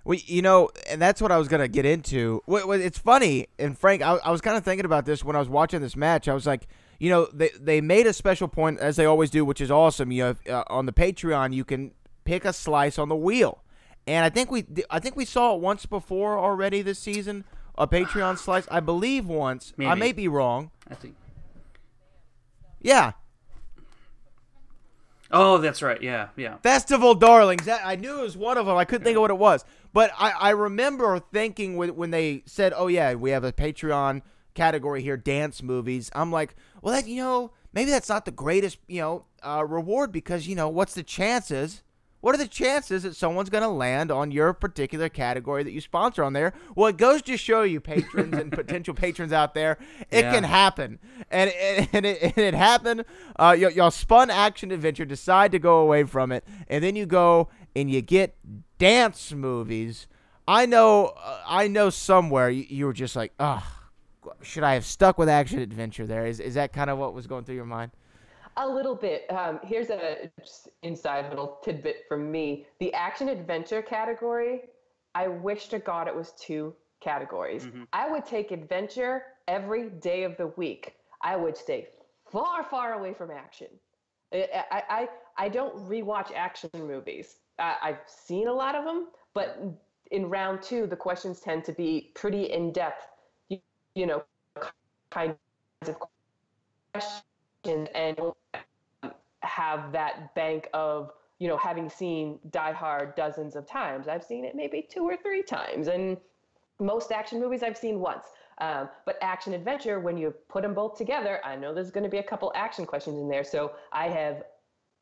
Well, you know, and that's what I was going to get into. It's funny, and Frank, I, I was kind of thinking about this when I was watching this match. I was like, you know, they, they made a special point, as they always do, which is awesome. You know, uh, on the Patreon, you can pick a slice on the wheel. And I think we I think we saw it once before already this season, a Patreon slice. I believe once. Maybe. I may be wrong. I think. Yeah. Oh, that's right. Yeah, yeah. Festival Darlings. That, I knew it was one of them. I couldn't yeah. think of what it was. But I, I remember thinking when, when they said, oh, yeah, we have a Patreon category here, dance movies. I'm like, well, that, you know, maybe that's not the greatest, you know, uh, reward because, you know, what's the chances? What are the chances that someone's going to land on your particular category that you sponsor on there? Well, it goes to show you, patrons and potential patrons out there, it yeah. can happen. And, and, and, it, and it happened. Uh, y- y'all spun Action Adventure, decide to go away from it, and then you go and you get dance movies. I know uh, I know somewhere you, you were just like, ugh, should I have stuck with Action Adventure there? Is, is that kind of what was going through your mind? A little bit. Um, here's a just inside little tidbit from me. The action adventure category, I wish to God it was two categories. Mm-hmm. I would take adventure every day of the week. I would stay far, far away from action. I I, I, I don't rewatch action movies. I, I've seen a lot of them, but in round two, the questions tend to be pretty in-depth, you, you know, kinds of questions. And have that bank of, you know, having seen Die Hard dozens of times. I've seen it maybe two or three times, and most action movies I've seen once. Um, but action adventure, when you put them both together, I know there's going to be a couple action questions in there. So I have,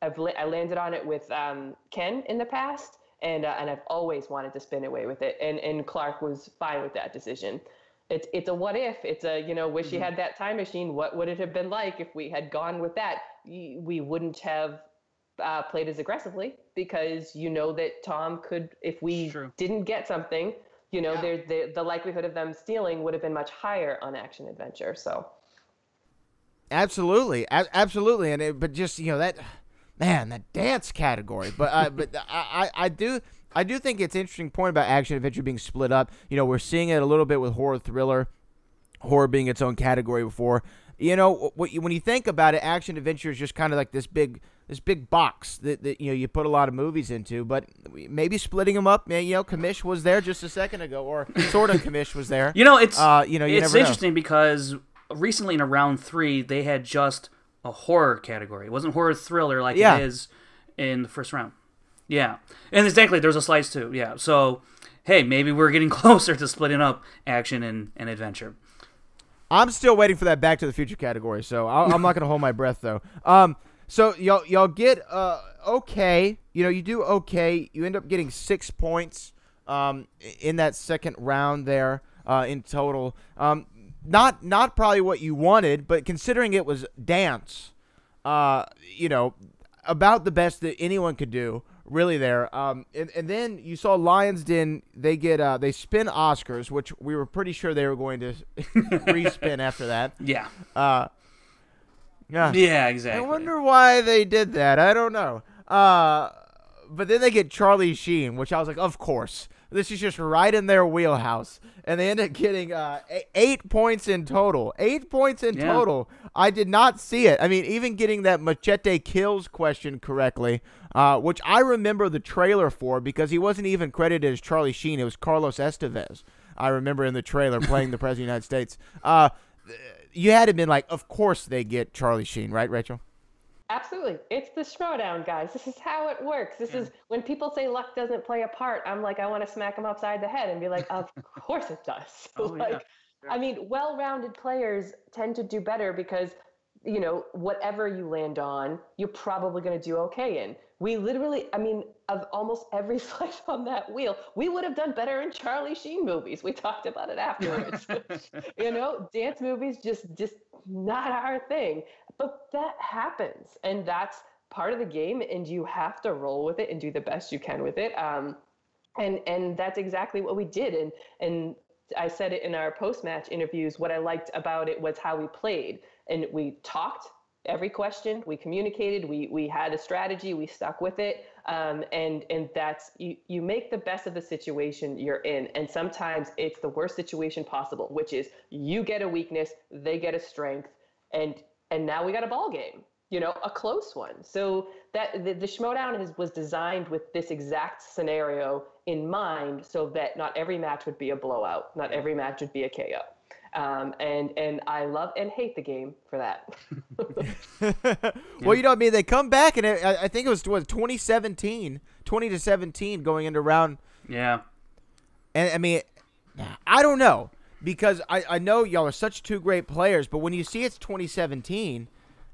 I've I landed on it with um, Ken in the past, and uh, and I've always wanted to spin away with it, and and Clark was fine with that decision. It's it's a what if. It's a, you know, wish you had that time machine. What would it have been like if we had gone with that? We wouldn't have uh, played as aggressively because you know that Tom could, if we True. didn't get something, you know, yeah. there the the likelihood of them stealing would have been much higher on action adventure. So absolutely, A- absolutely, and it, but just you know that man, that dance category. But uh, but I, I I do. I do think it's an interesting point about action adventure being split up. You know, we're seeing it a little bit with horror thriller, horror being its own category before. You know, what you, when you think about it, action adventure is just kind of like this big, this big box that, that you know you put a lot of movies into. But maybe splitting them up. You know, Kamish was there just a second ago, or sort of Kamish was there. You know, it's uh, you know, you it's never interesting know. Because recently in a round three they had just a horror category. It wasn't horror thriller like yeah. it is in the first round. Yeah, and exactly, there's a slice too, yeah. So, hey, maybe we're getting closer to splitting up action and, and adventure. I'm still waiting for that Back to the Future category, so I'll, I'm not going to hold my breath, though. Um, So, y'all y'all get uh okay. You know, you do okay. You end up getting six points um in that second round there uh in total. Um, Not, not probably what you wanted, but considering it was dance, uh, you know, about the best that anyone could do. Really there. Um, and, and then you saw Lions Den, they get uh, they spin Oscars, which we were pretty sure they were going to re-spin after that. Yeah. Uh, yeah. Yeah, exactly. I wonder why they did that. I don't know. Uh, but then they get Charlie Sheen, which I was like, of course. This is just right in their wheelhouse. And they end up getting uh, eight points in total. Eight points in yeah. total. I did not see it. I mean, even getting that Machete Kills question correctly, uh, which I remember the trailer for because he wasn't even credited as Charlie Sheen. It was Carlos Estevez, I remember in the trailer, playing the President of the United States. Uh, you had to have been like, of course they get Charlie Sheen, right, Rachel? Absolutely. It's the Schmoedown, guys. This is how it works. This yeah. is when people say luck doesn't play a part, I'm like, I want to smack them upside the head and be like, of course it does. So oh, like, yeah. Yeah. I mean, well-rounded players tend to do better because, you know, whatever you land on, you're probably going to do okay in. We literally, I mean, of almost every slice on that wheel, we would have done better in Charlie Sheen movies. We talked about it afterwards. You know, dance movies, just just not our thing. But that happens, and that's part of the game, and you have to roll with it and do the best you can with it. Um, and and that's exactly what we did. And and I said it in our post-match interviews, what I liked about it was how we played. And we talked every question. We communicated. We we had a strategy. We stuck with it. Um, and and that's you. You make the best of the situation you're in. And sometimes it's the worst situation possible, which is you get a weakness, they get a strength, and and now we got a ball game. You know, a close one. So that the, the Schmoedown is, was designed with this exact scenario in mind, so that not every match would be a blowout, not every match would be a K O. Um, and and I love and hate the game for that. Well, you know, I mean, they come back, and it, I, I think it was what, twenty seventeen, twenty to seventeen, going into round. Yeah, and I mean, I don't know, because I I know y'all are such two great players, but when you see it's twenty seventeen.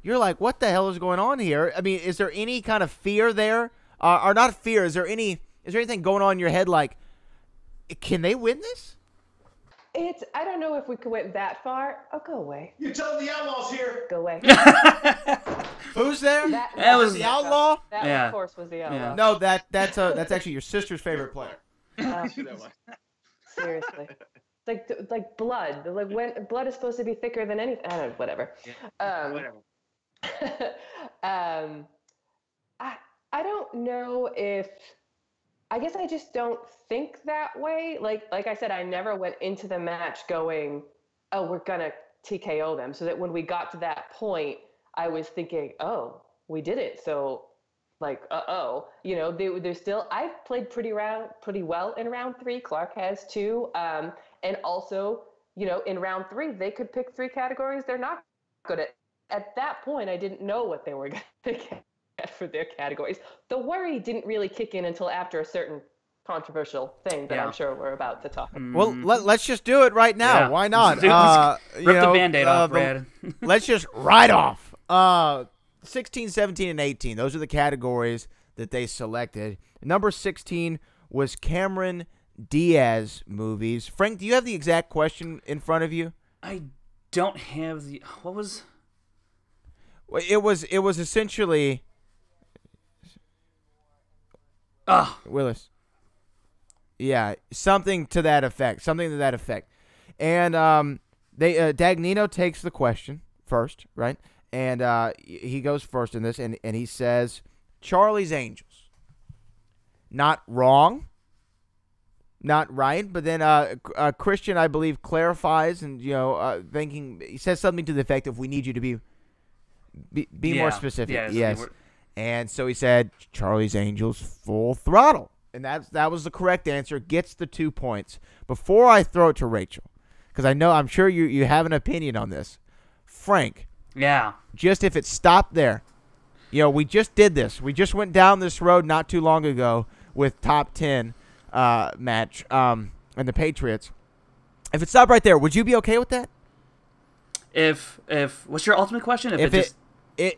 You're like, what the hell is going on here? I mean, is there any kind of fear there, uh, or not fear? Is there any? Is there anything going on in your head? Like, can they win this? It's. I don't know if we could went that far. Oh, go away. You're telling the Outlaws here. Go away. Who's there? That, that, that was the Outlaw. That, yeah. Of course, was the Outlaw. Yeah. No, that that's a that's actually your sister's favorite player. Uh, seriously. Like like blood. Like when blood is supposed to be thicker than anything. I don't know. Whatever. Yeah, um, whatever. um, I I don't know if I guess I just don't think that way. Like like I said, I never went into the match going, oh, we're gonna T K O them. So that when we got to that point, I was thinking, oh, we did it. So like, uh oh, you know, they they're still. I've played pretty round pretty well in round three. Clark has too, um, and also, you know, in round three they could pick three categories they're not good at. At that point, I didn't know what they were going to get for their categories. The worry didn't really kick in until after a certain controversial thing that yeah. I'm sure we're about to talk about. Well, let, let's just do it right now. Yeah. Why not? Let's uh, rip you know, the Band-Aid uh, off, Brad. Let's just write off. Uh, sixteen, seventeen, and eighteen. Those are the categories that they selected. Number sixteen was Cameron Diaz movies. Frank, do you have the exact question in front of you? I don't have the... What was... It was it was essentially Ugh. Willis, yeah, something to that effect, something to that effect, and um, they uh, Dagnino takes the question first, right, and uh, he goes first in this, and and he says Charlie's Angels, not wrong, not right, but then uh, uh, Christian, I believe, clarifies and you know uh, thinking he says something to the effect of we need you to be. Be, be yeah. more specific, yeah, yes. More... And so he said, Charlie's Angels, full throttle. And that's, that was the correct answer. Gets the two points. Before I throw it to Rachel, because I know, I'm sure you, you have an opinion on this. Frank. Yeah. Just if it stopped there. You know, we just did this. We just went down this road not too long ago with top ten uh, match um, and the Patriots. If it stopped right there, would you be okay with that? If, if, what's your ultimate question? If, if it just... It,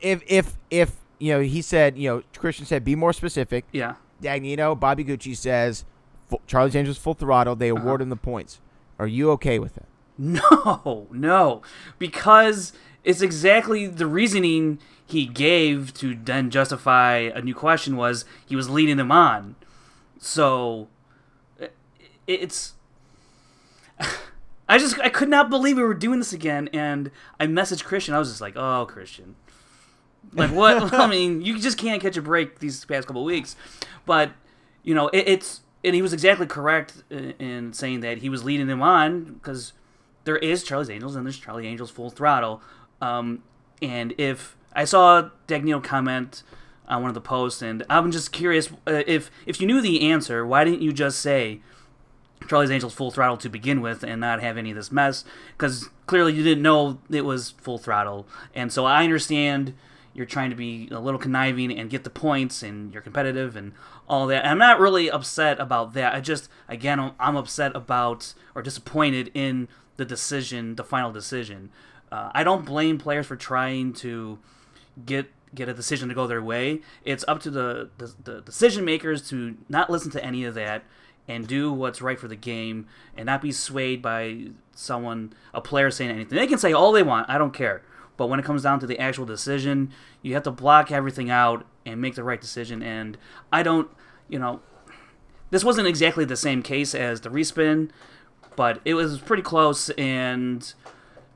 If, if, if, you know, he said, you know, Christian said, be more specific. Yeah. Dagnino, Bobby Gucci says, Charlie's Angels full throttle. They award uh-huh. him the points. Are you okay with that? No, no. Because it's exactly the reasoning he gave to then justify a new question was he was leading them on. So it's... I just, I could not believe we were doing this again. And I messaged Christian. I was just like, oh, Christian. Like, what? I mean, you just can't catch a break these past couple of weeks. But, you know, it, it's... And he was exactly correct in, in saying that he was leading them on because there is Charlie's Angels and there's Charlie Angels full throttle. Um, and if... I saw Dagnino comment on one of the posts, and I'm just curious, uh, if, if you knew the answer, why didn't you just say Charlie's Angels full throttle to begin with and not have any of this mess? Because clearly you didn't know it was full throttle. And so I understand... You're trying to be a little conniving and get the points, and you're competitive and all that. And I'm not really upset about that. I just, again, I'm, I'm upset about or disappointed in the decision, the final decision. Uh, I don't blame players for trying to get get a decision to go their way. It's up to the, the, the decision makers to not listen to any of that and do what's right for the game and not be swayed by someone, a player saying anything. They can say all they want. I don't care. But when it comes down to the actual decision, you have to block everything out and make the right decision. And I don't, you know, this wasn't exactly the same case as the respin, but it was pretty close. And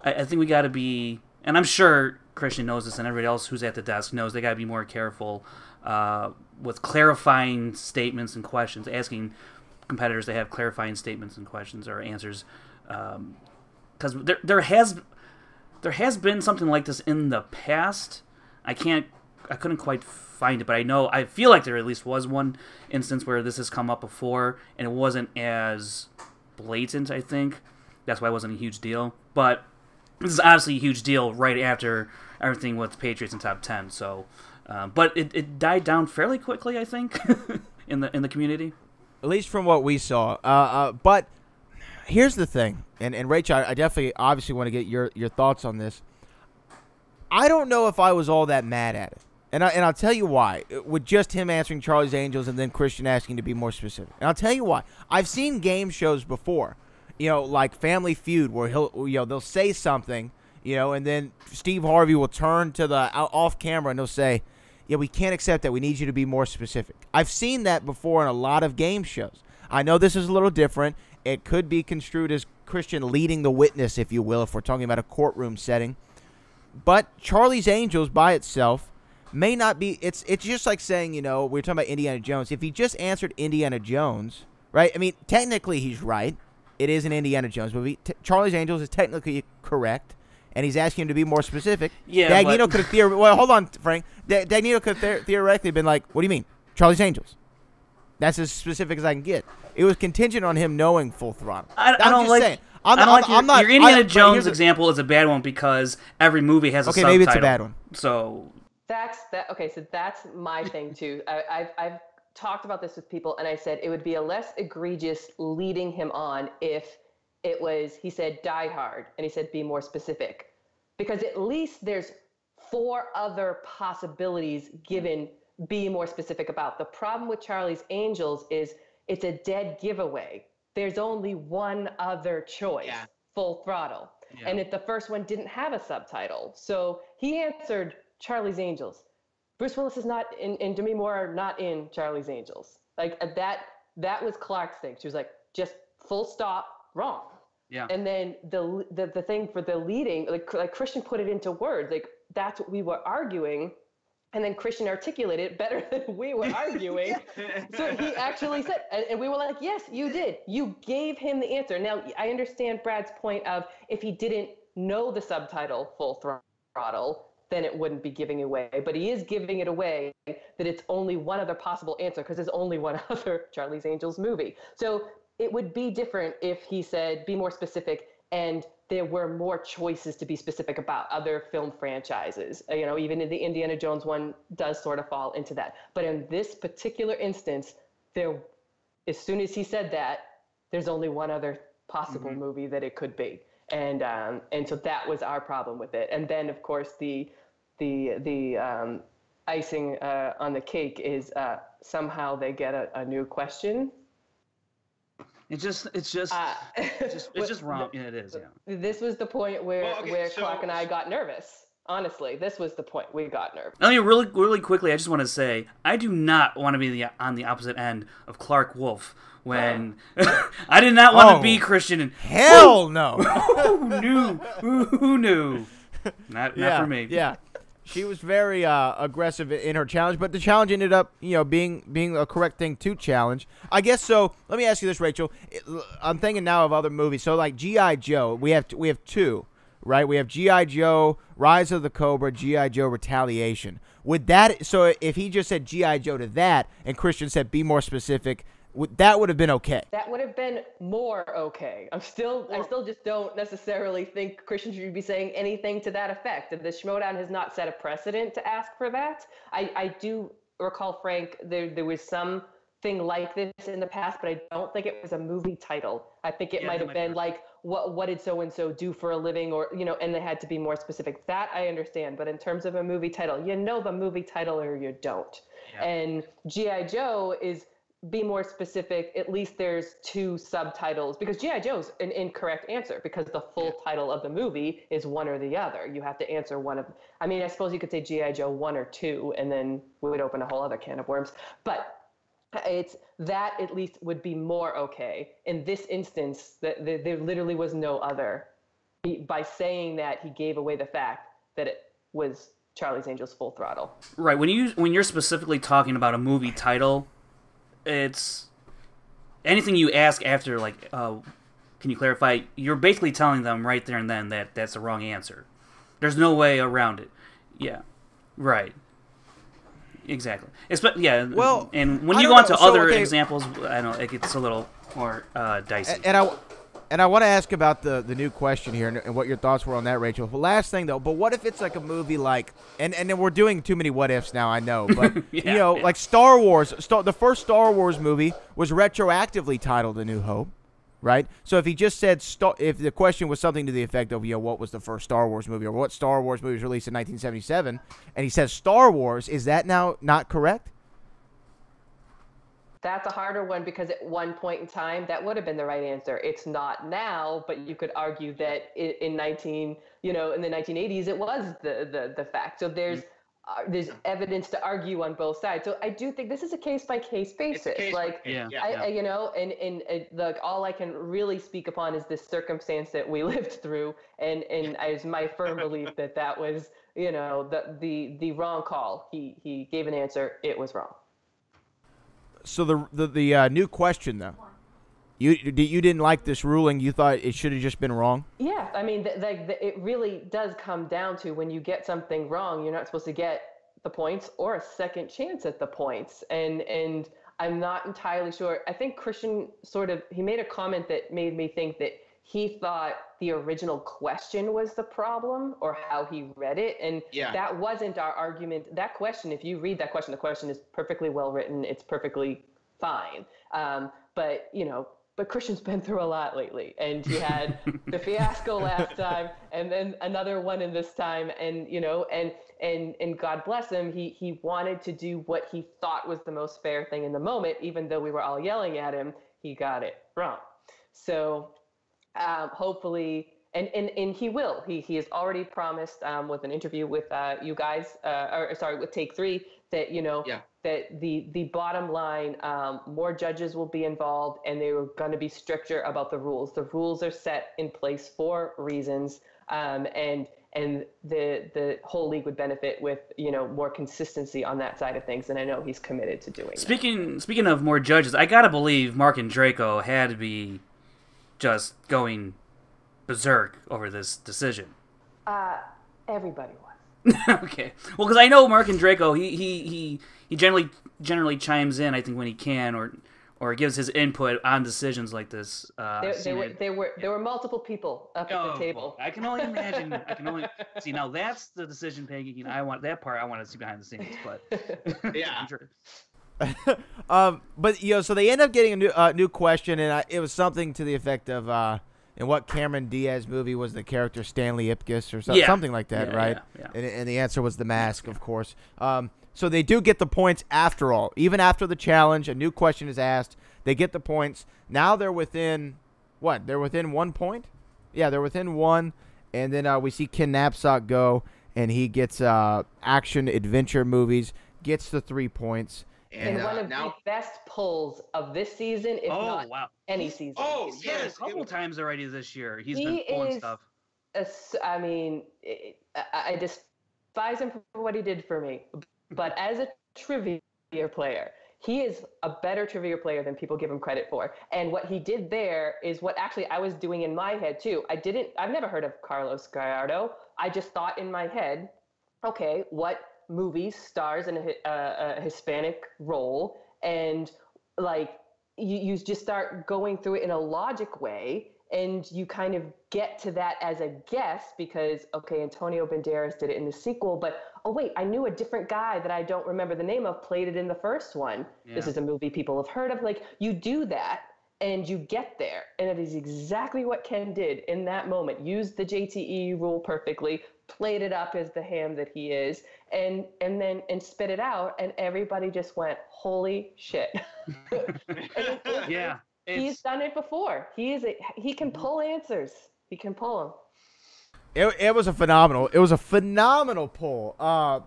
I, I think we got to be, and I'm sure Christian knows this, and everybody else who's at the desk knows they got to be more careful uh, with clarifying statements and questions, asking competitors to have clarifying statements and questions or answers. Um, because there, there has there has been something like this in the past. I can't, I couldn't quite find it, but I know, I feel like there at least was one instance where this has come up before, and it wasn't as blatant, I think. That's why it wasn't a huge deal. But this is obviously a huge deal right after everything with Patriots and top ten. So, uh, but it, it died down fairly quickly, I think, in the in the community. At least from what we saw. Uh, uh, but here's the thing, and, and Rachel, I, I definitely obviously want to get your, your thoughts on this. I don't know if I was all that mad at it. And, I, and I'll tell you why. With just him answering Charlie's Angels and then Christian asking to be more specific. And I'll tell you why. I've seen game shows before, you know, like Family Feud, where he'll, you know, they'll say something, you know, and then Steve Harvey will turn to the off camera and they'll say, yeah, we can't accept that. We need you to be more specific. I've seen that before in a lot of game shows. I know this is a little different. It could be construed as Christian leading the witness, if you will, if we're talking about a courtroom setting. But Charlie's Angels by itself may not be, it's it's just like saying, you know, we're talking about Indiana Jones. If he just answered Indiana Jones, right? I mean, technically he's right. It is an Indiana Jones movie. T Charlie's Angels is technically correct, and he's asking him to be more specific. Yeah, Dagnino could have, well, hold on, Frank. Da Dagnino could have theoretically been like, what do you mean? Charlie's Angels. That's as specific as I can get. It was contingent on him knowing Full Throttle. I, I don't like saying. I'm, I don't I'm, like your, I'm not, your Indiana I, Jones example is a bad one because every movie has a okay, subtitle. Okay, maybe it's a bad one. So that's that. Okay, so that's my thing too. I, I've I've talked about this with people, and I said it would be a less egregious leading him on if it was he said Die Hard and he said be more specific, because at least there's four other possibilities given. Be more specific about. The problem with Charlie's Angels is it's a dead giveaway. There's only one other choice, yeah. Full Throttle. Yeah. And if the first one didn't have a subtitle. So he answered Charlie's Angels. Bruce Willis is not in, and Demi Moore are not in Charlie's Angels. Like that, that was Clark's thing. She was like, just full stop, wrong. Yeah. And then the, the, the thing for the leading, like, like Christian put it into words, like that's what we were arguing. And then Christian articulated it better than we were arguing. Yeah. So he actually said, and we were like, yes, you did. You gave him the answer. Now, I understand Brad's point of if he didn't know the subtitle Full Throttle, then it wouldn't be giving away. But he is giving it away that it's only one other possible answer because there's only one other Charlie's Angels movie. So it would be different if he said, be more specific and there were more choices to be specific about other film franchises. You know, even in the Indiana Jones one does sort of fall into that. But in this particular instance, there, as soon as he said that, there's only one other possible mm-hmm. movie that it could be. And um, and so that was our problem with it. And then, of course, the the the um, icing uh, on the cake is uh, somehow they get a, a new question. It's just, it's just, uh, it's just, it's just wrong. Yeah, it is. Yeah. This was the point where well, okay, where so, Clark and I got nervous. Honestly, this was the point we got nervous. I mean, really, really quickly, I just want to say I do not want to be the, on the opposite end of Clark Wolf when oh. I did not want oh. to be Christian. And, hell who, no! Who knew? Who knew? Not, yeah, not for me. Yeah. She was very uh, aggressive in her challenge, but the challenge ended up, you know, being being a correct thing to challenge. I guess so. Let me ask you this, Rachel. I'm thinking now of other movies. So like G I Joe, we have we have two, right? We have G I Joe, Rise of the Cobra, G I Joe Retaliation. Would that so if he just said G I Joe to that and Christian said be more specific, that would have been okay. That would have been more okay. I'm still, I still just don't necessarily think Christian should be saying anything to that effect. The Schmoedown has not set a precedent to ask for that. I, I do recall, Frank, there, there was something like this in the past, but I don't think it was a movie title. I think it yeah, might have been be. like, what, what did so-and-so do for a living or, you know, and they had to be more specific. That I understand. But in terms of a movie title, you know the movie title or you don't. Yeah. And G I Joe is... be more specific, at least there's two subtitles, because G I Joe's an incorrect answer, because the full title of the movie is one or the other. You have to answer one of, I mean, I suppose you could say G I Joe one or two, and then we would open a whole other can of worms, but it's, that at least would be more okay. In this instance, that the, there literally was no other. He, by saying that, he gave away the fact that it was Charlie's Angels Full Throttle. Right. When you when you're specifically talking about a movie title, it's anything you ask after, like, uh, can you clarify? You're basically telling them right there and then that that's the wrong answer. There's no way around it. Yeah. Right. Exactly. It's, but yeah. Well, and when you go on to other examples, I don't know, it gets a little more uh, dicey. And, and I. And I want to ask about the, the new question here and, and what your thoughts were on that, Rachel. Well, last thing, though, but what if it's like a movie like – and and we're doing too many what-ifs now, I know. But, yeah, you know, yeah. like Star Wars Star, – the first Star Wars movie was retroactively titled A New Hope, right? So if he just said – if the question was something to the effect of, you know, what was the first Star Wars movie or what Star Wars movie was released in nineteen seventy-seven, and he says Star Wars, is that now not correct? That's a harder one because at one point in time, that would have been the right answer. It's not now, but you could argue that in nineteen, you know, in the nineteen eighties, it was the the the fact. So there's uh, there's evidence to argue on both sides. So I do think this is a case by case basis. It's case like, by, yeah, I, yeah. I, you know, and and uh, like all I can really speak upon is this circumstance that we lived through, and and it's my firm belief that that was, you know, the the the wrong call. He he gave an answer. It was wrong. So the the, the uh, new question, though, you you didn't like this ruling. You thought it should have just been wrong. Yeah, I mean, the, the, the, it really does come down to when you get something wrong, you're not supposed to get the points or a second chance at the points. And and I'm not entirely sure. I think Christian sort of he made a comment that made me think that he thought the original question was the problem or how he read it. And yeah. that wasn't our argument. That question, if you read that question, the question is perfectly well written. It's perfectly fine. Um, but, you know, but Christian's been through a lot lately. And he had the fiasco last time and then another one in this time. And, you know, and and and God bless him, he he wanted to do what he thought was the most fair thing in the moment. Even though we were all yelling at him, he got it wrong. So... Um, hopefully, and, and, and he will. He he has already promised um, with an interview with uh, you guys, uh, or sorry, with Take Three, that you know yeah. that the the bottom line, um, more judges will be involved, and they were going to be stricter about the rules. The rules are set in place for reasons, um, and and the the whole league would benefit with you know more consistency on that side of things. And I know he's committed to doing. Speaking that. Speaking of more judges, I gotta believe Mark and Draco had to be. Just going berserk over this decision. Uh, everybody was. Okay. Well, because I know Mark and Draco, he he he he generally generally chimes in, I think, when he can, or or gives his input on decisions like this. Uh, there, there were there were there were multiple people up oh, at the table. I can only imagine. I can only see. Now that's the decision, Peggy. You know, I want that part. I want to see behind the scenes, but yeah. um, but you know, so they end up getting a new uh, new question, and I, it was something to the effect of, uh, in what Cameron Diaz movie was the character Stanley Ipkiss or so, yeah. something like that, yeah, right? Yeah, yeah. And, and the answer was The Mask, of course. Um, so they do get the points after all, even after the challenge. A new question is asked. They get the points. Now they're within what? They're within one point. Yeah, they're within one, and then uh, we see Ken Napzok go, and he gets uh, action adventure movies, gets the three points. And, and uh, one of now, the best pulls of this season, if oh, not wow. any season. Oh, he's yes. A couple times already this year. He's he been pulling is stuff. A, I mean, it, I, I despise him for what he did for me. But as a trivia player, he is a better trivia player than people give him credit for. And what he did there is what actually I was doing in my head, too. I didn't, I've never heard of Carlos Gallardo. I just thought in my head, okay, what movie stars in a, a, a Hispanic role, and like you, you just start going through it in a logic way, and you kind of get to that as a guess because okay, Antonio Banderas did it in the sequel, but oh wait, I knew a different guy that I don't remember the name of played it in the first one. Yeah. This is a movie people have heard of. Like you do that and you get there, and it is exactly what Ken did in that moment. Used the J T E rule perfectly, played it up as the ham that he is, and and then and spit it out, and everybody just went, holy shit. Yeah, he's it's... done it before. He is a, he can pull answers. He can pull them. It, it was a phenomenal. It was a phenomenal pull. Uh,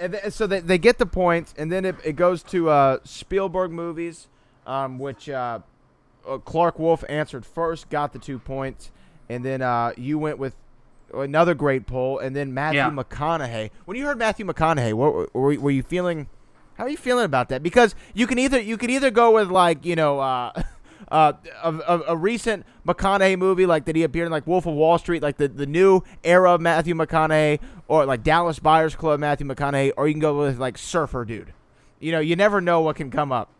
and th so they they get the points, and then it it goes to uh, Spielberg movies, um, which uh, Clark Wolf answered first, got the two points, and then uh, you went with Another great poll. And then Matthew yeah. McConaughey. When you heard Matthew McConaughey, what, were, were you feeling? How are you feeling about that? Because you can either you can either go with, like, you know, uh, uh, a, a, a recent McConaughey movie, like that he appeared in, like Wolf of Wall Street, like the, the new era of Matthew McConaughey, or like Dallas Buyers Club Matthew McConaughey, or you can go with like Surfer Dude. You know, you never know what can come up.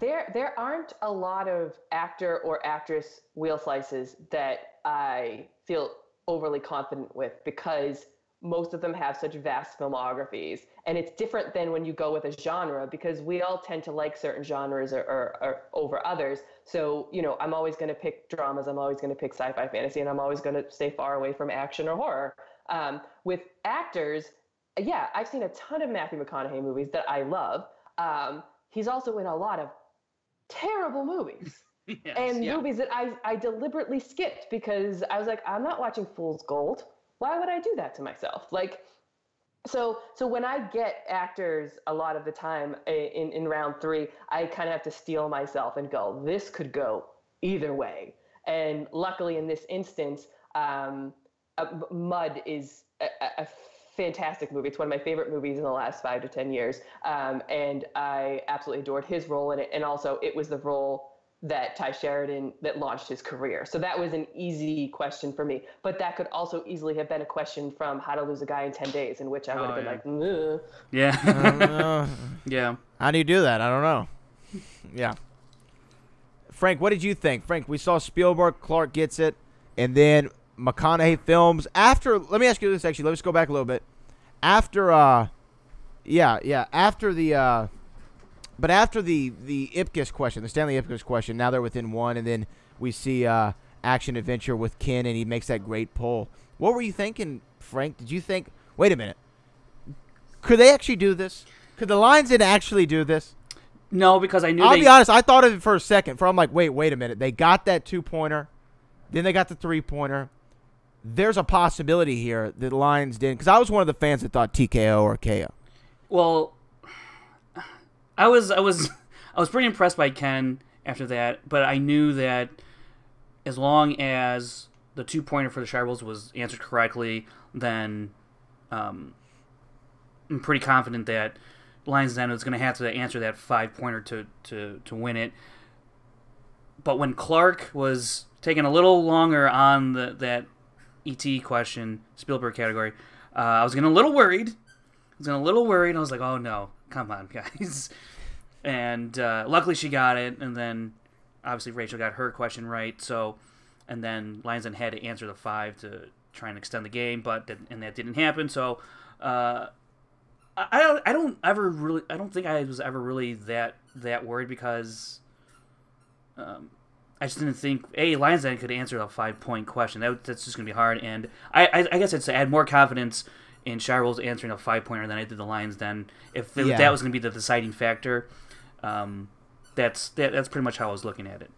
There, there aren't a lot of actor or actress wheel slices that I feel overly confident with, because most of them have such vast filmographies. And it's different than when you go with a genre, because we all tend to like certain genres or, or, or over others. So, you know, I'm always going to pick dramas. I'm always going to pick sci-fi fantasy, and I'm always going to stay far away from action or horror. Um, with actors, yeah, I've seen a ton of Matthew McConaughey movies that I love. Um, he's also in a lot of terrible movies yes, and yeah. movies that I, I deliberately skipped, because I was like, I'm not watching Fool's Gold. Why would I do that to myself? Like, so, so when I get actors a lot of the time in, in round three, I kind of have to steel myself and go, this could go either way. And luckily in this instance, um, Mud is a, a fantastic movie. It's one of my favorite movies in the last five to ten years. Um, and I absolutely adored his role in it. And also it was the role that Ty Sheridan that launched his career. So that was an easy question for me, but that could also easily have been a question from How to Lose a Guy in ten days, in which I would have oh, been yeah. like, yeah, I don't know. yeah. How do you do that? I don't know. Yeah. Frank, what did you think? Frank, we saw Spielberg, Clark gets it. And then McConaughey films after, let me ask you this actually, let's go back a little bit after, uh, yeah, yeah. After the, uh, but after the, the Ipkiss question, the Stanley Ipkiss question, now they're within one. And then we see, uh, action adventure with Ken, and he makes that great pull. What were you thinking, Frank? Did you think, wait a minute, could they actually do this? Could the Lions Den actually do this? No, because I knew I'll they... be honest. I thought of it for a second, for I'm like, wait, wait a minute. They got that two pointer. Then they got the three pointer. There's a possibility here that Lions Den, because I was one of the fans that thought T K O or K O. Well, I was I was I was pretty impressed by Ken after that, but I knew that as long as the two pointer for the Shire Wolves was answered correctly, then um, I'm pretty confident that Lions Den was going to have to answer that five pointer to to to win it. But when Clark was taking a little longer on the that. E T question, Spielberg category. Uh, I was getting a little worried. I was getting a little worried. I was like, oh, no. Come on, guys. And uh, luckily she got it. And then, obviously, Rachel got her question right. So, and then Lions Den had to answer the five to try and extend the game. But that, and that didn't happen. So, uh, I, I don't ever really... I don't think I was ever really that, that worried because... Um, I just didn't think, hey, Lions Den could answer a five-point question. That, that's just going to be hard. And I, I, I guess I'd say I had more confidence in Shire Wolves answering a five-pointer than I did the Lions Den. If it, yeah. that was going to be the deciding factor, um, that's that, that's pretty much how I was looking at it.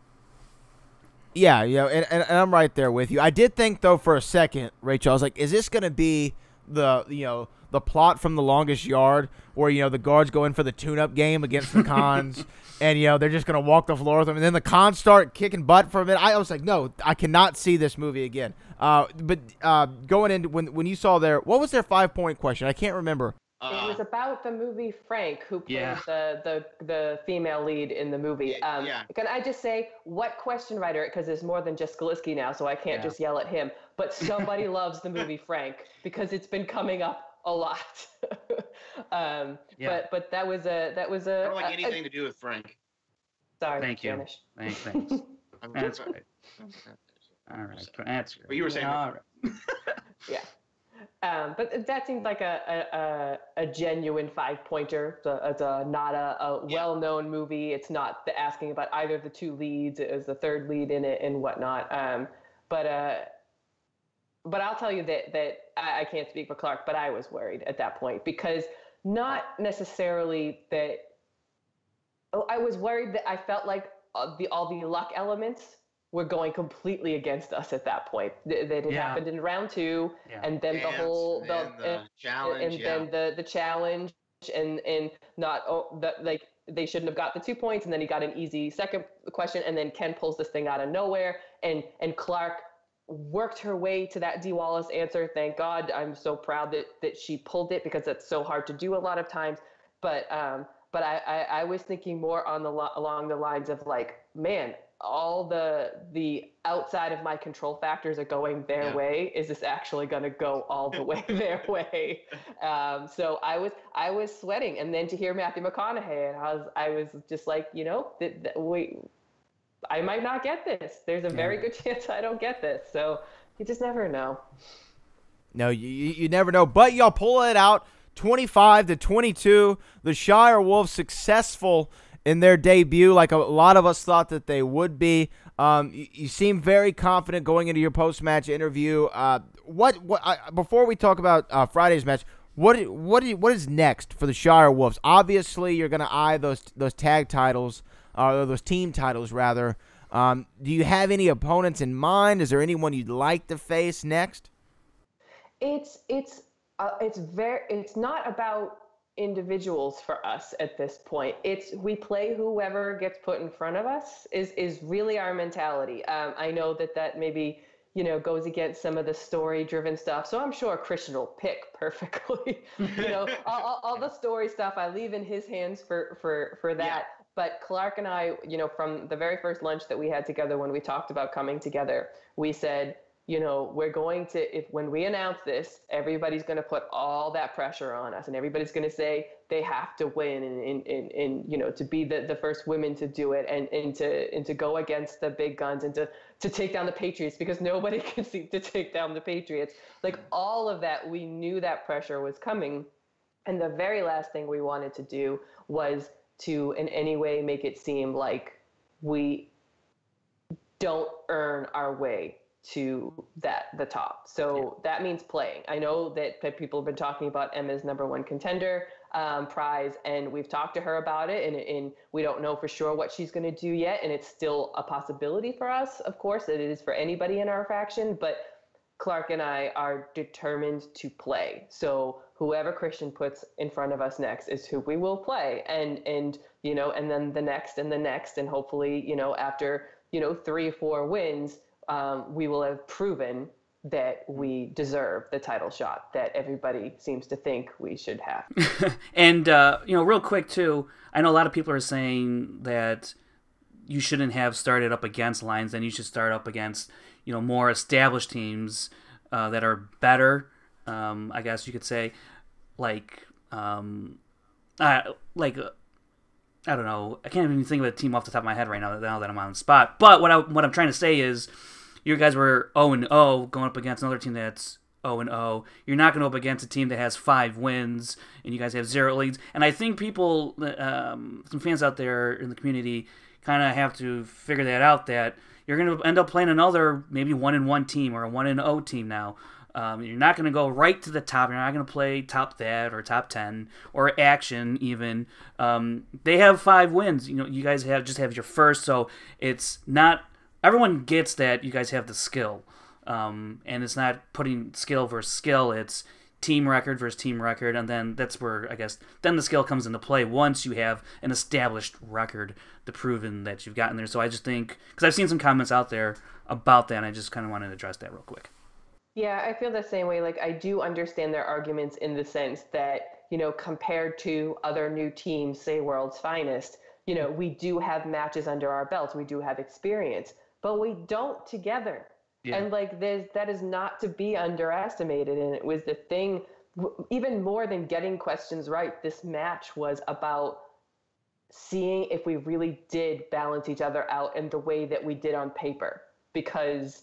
Yeah, you know, and, and, and I'm right there with you. I did think, though, for a second, Rachel, I was like, is this going to be the, you know, the plot from The Longest Yard where, you know, the guards go in for the tune-up game against the Cons and, you know, they're just going to walk the floor with them. And then the Cons start kicking butt for a minute. I was like, no, I cannot see this movie again. Uh, but uh, going into when, when you saw their, what was their five-point question? I can't remember. Uh, it was about the movie Frank, who plays yeah. the, the the female lead in the movie. Um, yeah. Can I just say what question writer? Because there's more than just Skaliski now, so I can't yeah. just yell at him. But somebody loves the movie Frank because it's been coming up a lot. um, yeah. But but that was a that was a. I don't like anything a, to do with Frank. Sorry. Thank you. Thanks. Thanks. That's all right. All right. That's what you were saying. All right. yeah. Um, but that seemed like a a, a, a genuine five pointer. It's, a, it's a, not a, a well known yeah. movie. It's not the asking about either of the two leads. It was the third lead in it and whatnot. Um, but uh, but I'll tell you that that I, I can't speak for Clark, but I was worried at that point because not necessarily that. Oh, I was worried that I felt like all the all the luck elements. We're going completely against us at that point. That it yeah. happened in round two, yeah. and then Dance, the whole the, and the and, challenge, and yeah. then the the challenge, and and not oh, the, like they shouldn't have got the two points, and then he got an easy second question, and then Ken pulls this thing out of nowhere, and and Clark worked her way to that Dee Wallace answer. Thank God. I'm so proud that, that she pulled it, because that's so hard to do a lot of times. But um, but I, I, I was thinking more on the along the lines of like, man, all the the outside of my control factors are going their yeah. way. Is this actually going to go all the way their way? Um, so I was I was sweating, and then to hear Matthew McConaughey, and I was I was just like, you know, th- th- wait. I might not get this. There's a very good chance I don't get this. So you just never know. No, you you never know. But y'all pull it out, twenty-five to twenty-two. The Shire Wolves successful in their debut, like a lot of us thought that they would be. Um, you, you seem very confident going into your post-match interview. Uh, what what uh, before we talk about uh, Friday's match? What what what is next for the Shire Wolves? Obviously, you're going to eye those those tag titles. Uh, those team titles, rather. Um, do you have any opponents in mind? Is there anyone you'd like to face next? It's it's uh, it's very it's not about individuals for us at this point. It's we play whoever gets put in front of us is is really our mentality. Um, I know that that maybe you know goes against some of the story-driven stuff. So I'm sure Christian will pick perfectly. you know all, all, all the story stuff I leave in his hands for for for that. Yeah. But Clark and I, you know, from the very first lunch that we had together when we talked about coming together, we said, you know, we're going to, if when we announce this, everybody's going to put all that pressure on us, and everybody's going to say they have to win and, and, and, and you know, to be the, the first women to do it and, and, to, and to go against the big guns and to, to take down the Patriots, because nobody can seem to take down the Patriots. Like all of that, we knew that pressure was coming. And the very last thing we wanted to do was to in any way make it seem like we don't earn our way to that the top. So yeah. that means playing. I know that people have been talking about Emma's number one contender um, prize, and we've talked to her about it, and, and we don't know for sure what she's going to do yet, and it's still a possibility for us, of course, that it is for anybody in our faction, but Clark and I are determined to play. So whoever Christian puts in front of us next is who we will play. And, and, you know, and then the next and the next, and hopefully, you know, after, you know, three or four wins, um, we will have proven that we deserve the title shot that everybody seems to think we should have. And, uh, you know, real quick too, I know a lot of people are saying that you shouldn't have started up against Lions, then you should start up against, you know, more established teams uh, that are better. Um, I guess you could say, like, um, uh, like, uh, I don't know. I can't even think of a team off the top of my head right now. Now that I'm on the spot, but what I what I'm trying to say is, you guys were zero and zero going up against another team that's zero and zero. You're not going up against a team that has five wins and you guys have zero leads. And I think people, um, some fans out there in the community, kind of have to figure that out. That you're going to end up playing another maybe one and one team or a one and zero team now. Um, you're not going to go right to the top. You're not going to play top that or top ten or action even. Um, they have five wins. You know, you guys have just have your first, so it's not. Everyone gets that you guys have the skill, um, and it's not putting skill versus skill. It's team record versus team record, and then that's where I guess then the skill comes into play once you have an established record to proven that you've gotten there. So I just think because I've seen some comments out there about that, and I just kind of wanted to address that real quick. Yeah, I feel the same way. Like, I do understand their arguments in the sense that, you know, compared to other new teams, say World's Finest, you know, we do have matches under our belts. We do have experience, but we don't together. Yeah. And like, there's, that is not to be underestimated. And it was the thing, even more than getting questions right, this match was about seeing if we really did balance each other out in the way that we did on paper, because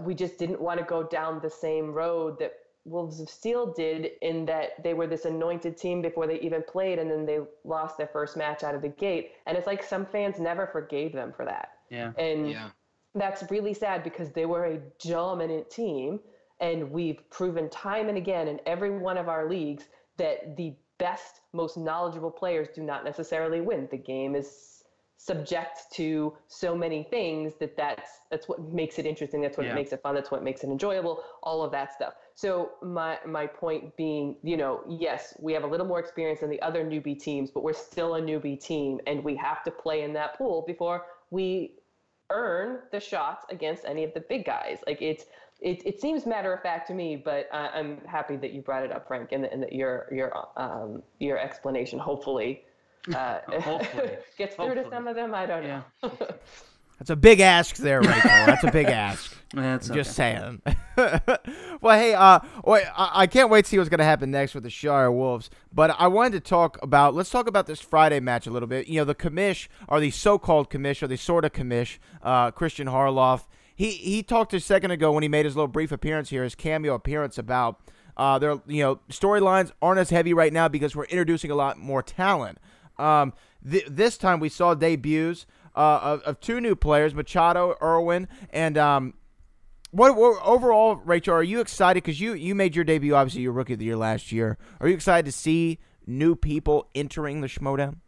we just didn't want to go down the same road that Wolves of Steel did, in that they were this anointed team before they even played, and then they lost their first match out of the gate. And it's like some fans never forgave them for that. Yeah. And yeah. that's really sad, because they were a dominant team, and we've proven time and again in every one of our leagues that the best, most knowledgeable players do not necessarily win. The game is subject to so many things that that's that's what makes it interesting, that's what yeah. it makes it fun, that's what makes it enjoyable, all of that stuff. So my my point being, you know, yes, we have a little more experience than the other newbie teams, but we're still a newbie team, and we have to play in that pool before we earn the shots against any of the big guys. Like it's it it seems matter of fact to me, but I, I'm happy that you brought it up, Frank, and, and that your your um your explanation hopefully uh hopefully. gets hopefully. through to some of them. I don't yeah. know. That's a big ask there, Rachel. That's a big ask. That's okay. Just saying. Well, hey, uh, I can't wait to see what's going to happen next with the Shire Wolves. But I wanted to talk about, let's talk about this Friday match a little bit. You know, the commish, or the so-called commish, or the sort of commish, uh, Christian Harloff, he, he talked a second ago when he made his little brief appearance here, his cameo appearance about, uh, their, you know, storylines aren't as heavy right now because we're introducing a lot more talent. Um, th this time we saw debuts. Uh, of, of two new players, Machado, Erwin, and um, what, what overall, Rachel, are you excited? Because you, you made your debut, obviously, your Rookie of the Year last year. Are you excited to see new people entering the Schmoedown?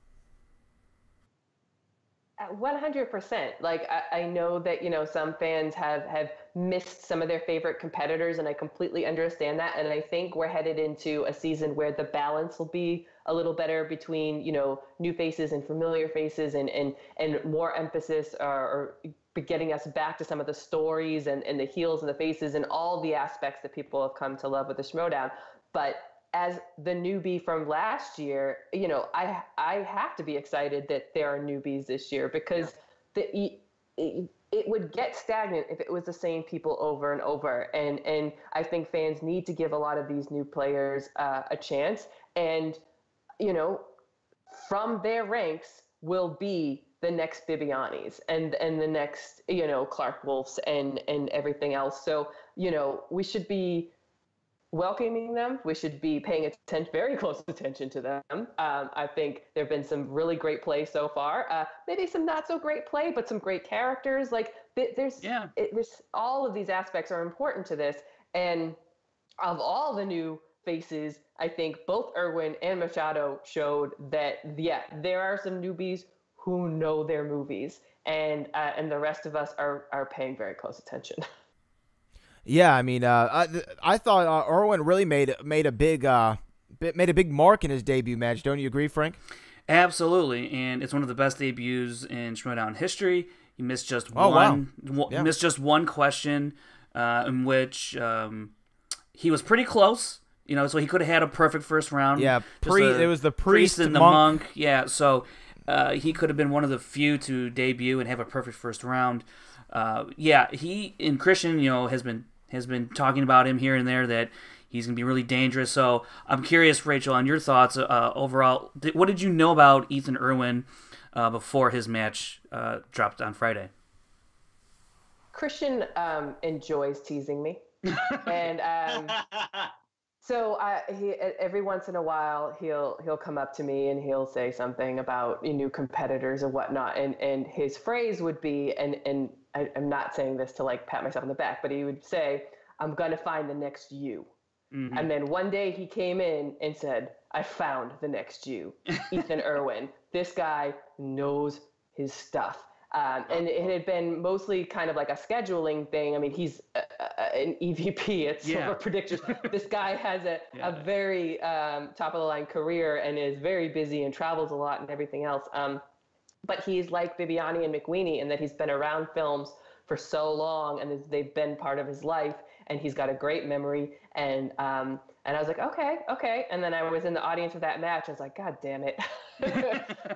one hundred percent. Like, I, I know that, you know, some fans have, have missed some of their favorite competitors, and I completely understand that. And I think we're headed into a season where the balance will be a little better between, you know, new faces and familiar faces, and and, and more emphasis or getting us back to some of the stories and, and the heels and the faces and all the aspects that people have come to love with the Schmoedown. But as the newbie from last year, you know, I I have to be excited that there are newbies this year, because yeah. the it, it would get stagnant if it was the same people over and over. And, and I think fans need to give a lot of these new players uh, a chance. And you know, from their ranks will be the next Bibbianis and, and the next, you know, Clark Wolfs and, and everything else. So, you know, we should be welcoming them. We should be paying attention, very close attention to them. Um, I think there have been some really great play so far. Uh, maybe some not so great play, but some great characters. Like there's, yeah. it, there's all of these aspects are important to this. And of all the new faces, I think both Erwin and Machado showed that, yeah, there are some newbies who know their movies, and uh, and the rest of us are are paying very close attention. Yeah, I mean, uh, I I thought uh, Erwin really made made a big uh made a big mark in his debut match. Don't you agree, Frank? Absolutely, and it's one of the best debuts in Schmoedown history. He missed just oh, one, wow. yeah. missed just one question, uh, in which um, he was pretty close. You know, so he could have had a perfect first round. Yeah, priest, a, it was the priest, priest and the monk. monk. Yeah, so uh, he could have been one of the few to debut and have a perfect first round. Uh, yeah, he and Christian, you know, has been has been talking about him here and there that he's going to be really dangerous. So I'm curious, Rachel, on your thoughts uh, overall. Th what did you know about Ethan Erwin uh, before his match uh, dropped on Friday? Christian um, enjoys teasing me, and. Um, So I, he, every once in a while, he'll he'll come up to me and he'll say something about you know, new competitors and whatnot. And, and his phrase would be, and, and I, I'm not saying this to like pat myself on the back, but he would say, I'm going to find the next you. Mm-hmm. And then one day he came in and said, I found the next you, Ethan Erwin. This guy knows his stuff. Um, and it had been mostly kind of like a scheduling thing. I mean, he's uh, uh, an E V P at Silver yeah. Predictions. This guy has a, yeah. a very um, top-of-the-line career and is very busy and travels a lot and everything else. Um, but he's like Bibbiani and McWeeny in that he's been around films for so long and they've been part of his life, and he's got a great memory. And um, and I was like, okay, okay. And then I was in the audience of that match. I was like, God damn it.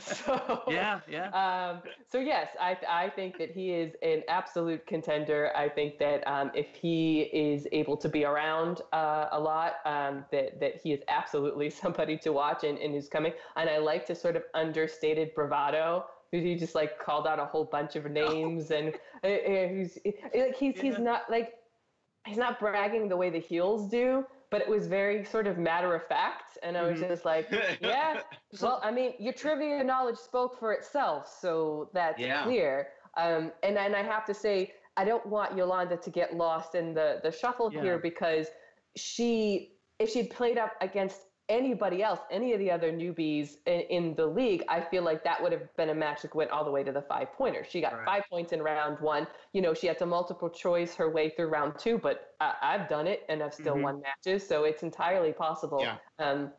so yeah yeah um so yes I I think that he is an absolute contender. I think that um if he is able to be around uh a lot, um that that he is absolutely somebody to watch and, and who's coming. And I like to sort of understated bravado. He just like called out a whole bunch of names and uh, he's like he's yeah. he's not like he's not bragging the way the heels do, but it was very sort of matter of fact. And I was just like, yeah, well, I mean, your trivia knowledge spoke for itself. So that's yeah. clear. Um, and, and I have to say, I don't want Yolanda to get lost in the, the shuffle yeah. here, because she, if she'd played up against anybody else, any of the other newbies in, in the league, I feel like that would have been a match that went all the way to the five pointer. She got right. five points in round one. You know, she had to multiple choice her way through round two, but I, I've done it and I've still mm-hmm. won matches. So it's entirely possible. Yeah. Um,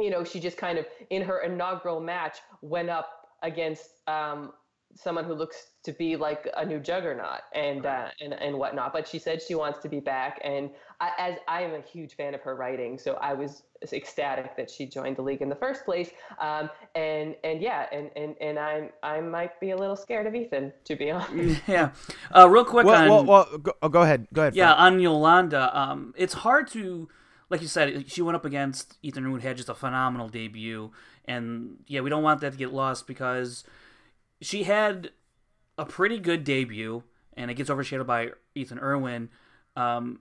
you know, she just kind of in her inaugural match went up against um, someone who looks to be like a new juggernaut and uh, and and whatnot. But she said she wants to be back, and I, as I am a huge fan of her writing, so I was ecstatic that she joined the league in the first place. Um, and and yeah, and and and I I might be a little scared of Ethan, to be honest. Yeah, uh, real quick. Well, on, well, well go, oh, go ahead, go ahead. Yeah, Frank. On Yolanda, um, it's hard to. Like you said, she went up against Ethan Erwin, had just a phenomenal debut. And, yeah, we don't want that to get lost because she had a pretty good debut, and it gets overshadowed by Ethan Erwin. Um,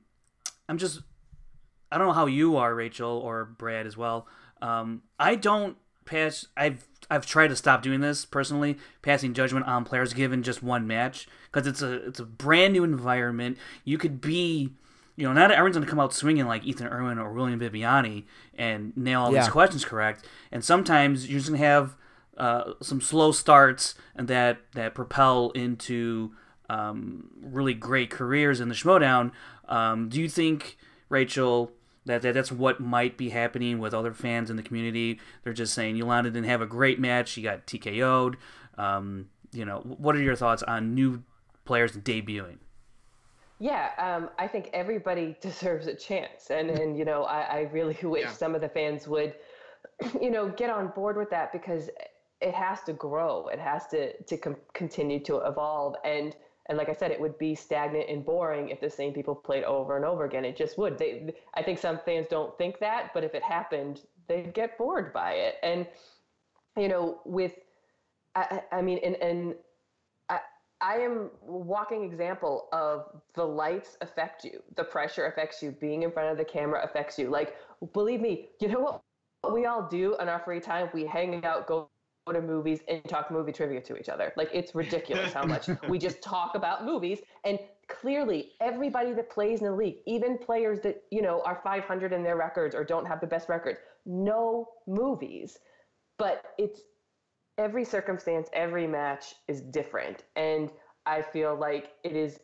I'm just – I don't know how you are, Rachel, or Brad as well. Um, I don't pass – I've I've tried to stop doing this personally, passing judgment on players given just one match because it's a, it's a brand-new environment. You could be – You know, not everyone's going to come out swinging like Ethan Erwin or William Bibbiani and nail all yeah. these questions correct. And sometimes you're just going to have uh, some slow starts and that, that propel into um, really great careers in the Schmoedown. Um, do you think, Rachel, that, that that's what might be happening with other fans in the community? They're just saying Yolanda didn't have a great match. She got T K O'd. Um, you know, what are your thoughts on new players debuting? Yeah, um, I think everybody deserves a chance. And, and you know, I, I really wish yeah. some of the fans would, you know, get on board with that because it has to grow. It has to, to com continue to evolve. And, and like I said, it would be stagnant and boring if the same people played over and over again. It just would. They, I think some fans don't think that, but if it happened, they'd get bored by it. And, you know, with, I, I mean, and, and, I am a walking example of the lights affect you. The pressure affects you. Being in front of the camera affects you. Like, believe me, you know what, what we all do in our free time? We hang out, go to movies, and talk movie trivia to each other. Like, it's ridiculous how much we just talk about movies. And clearly, everybody that plays in the league, even players that, you know, are five hundred in their records or don't have the best records, know movies. But it's... every circumstance, every match is different. And I feel like it is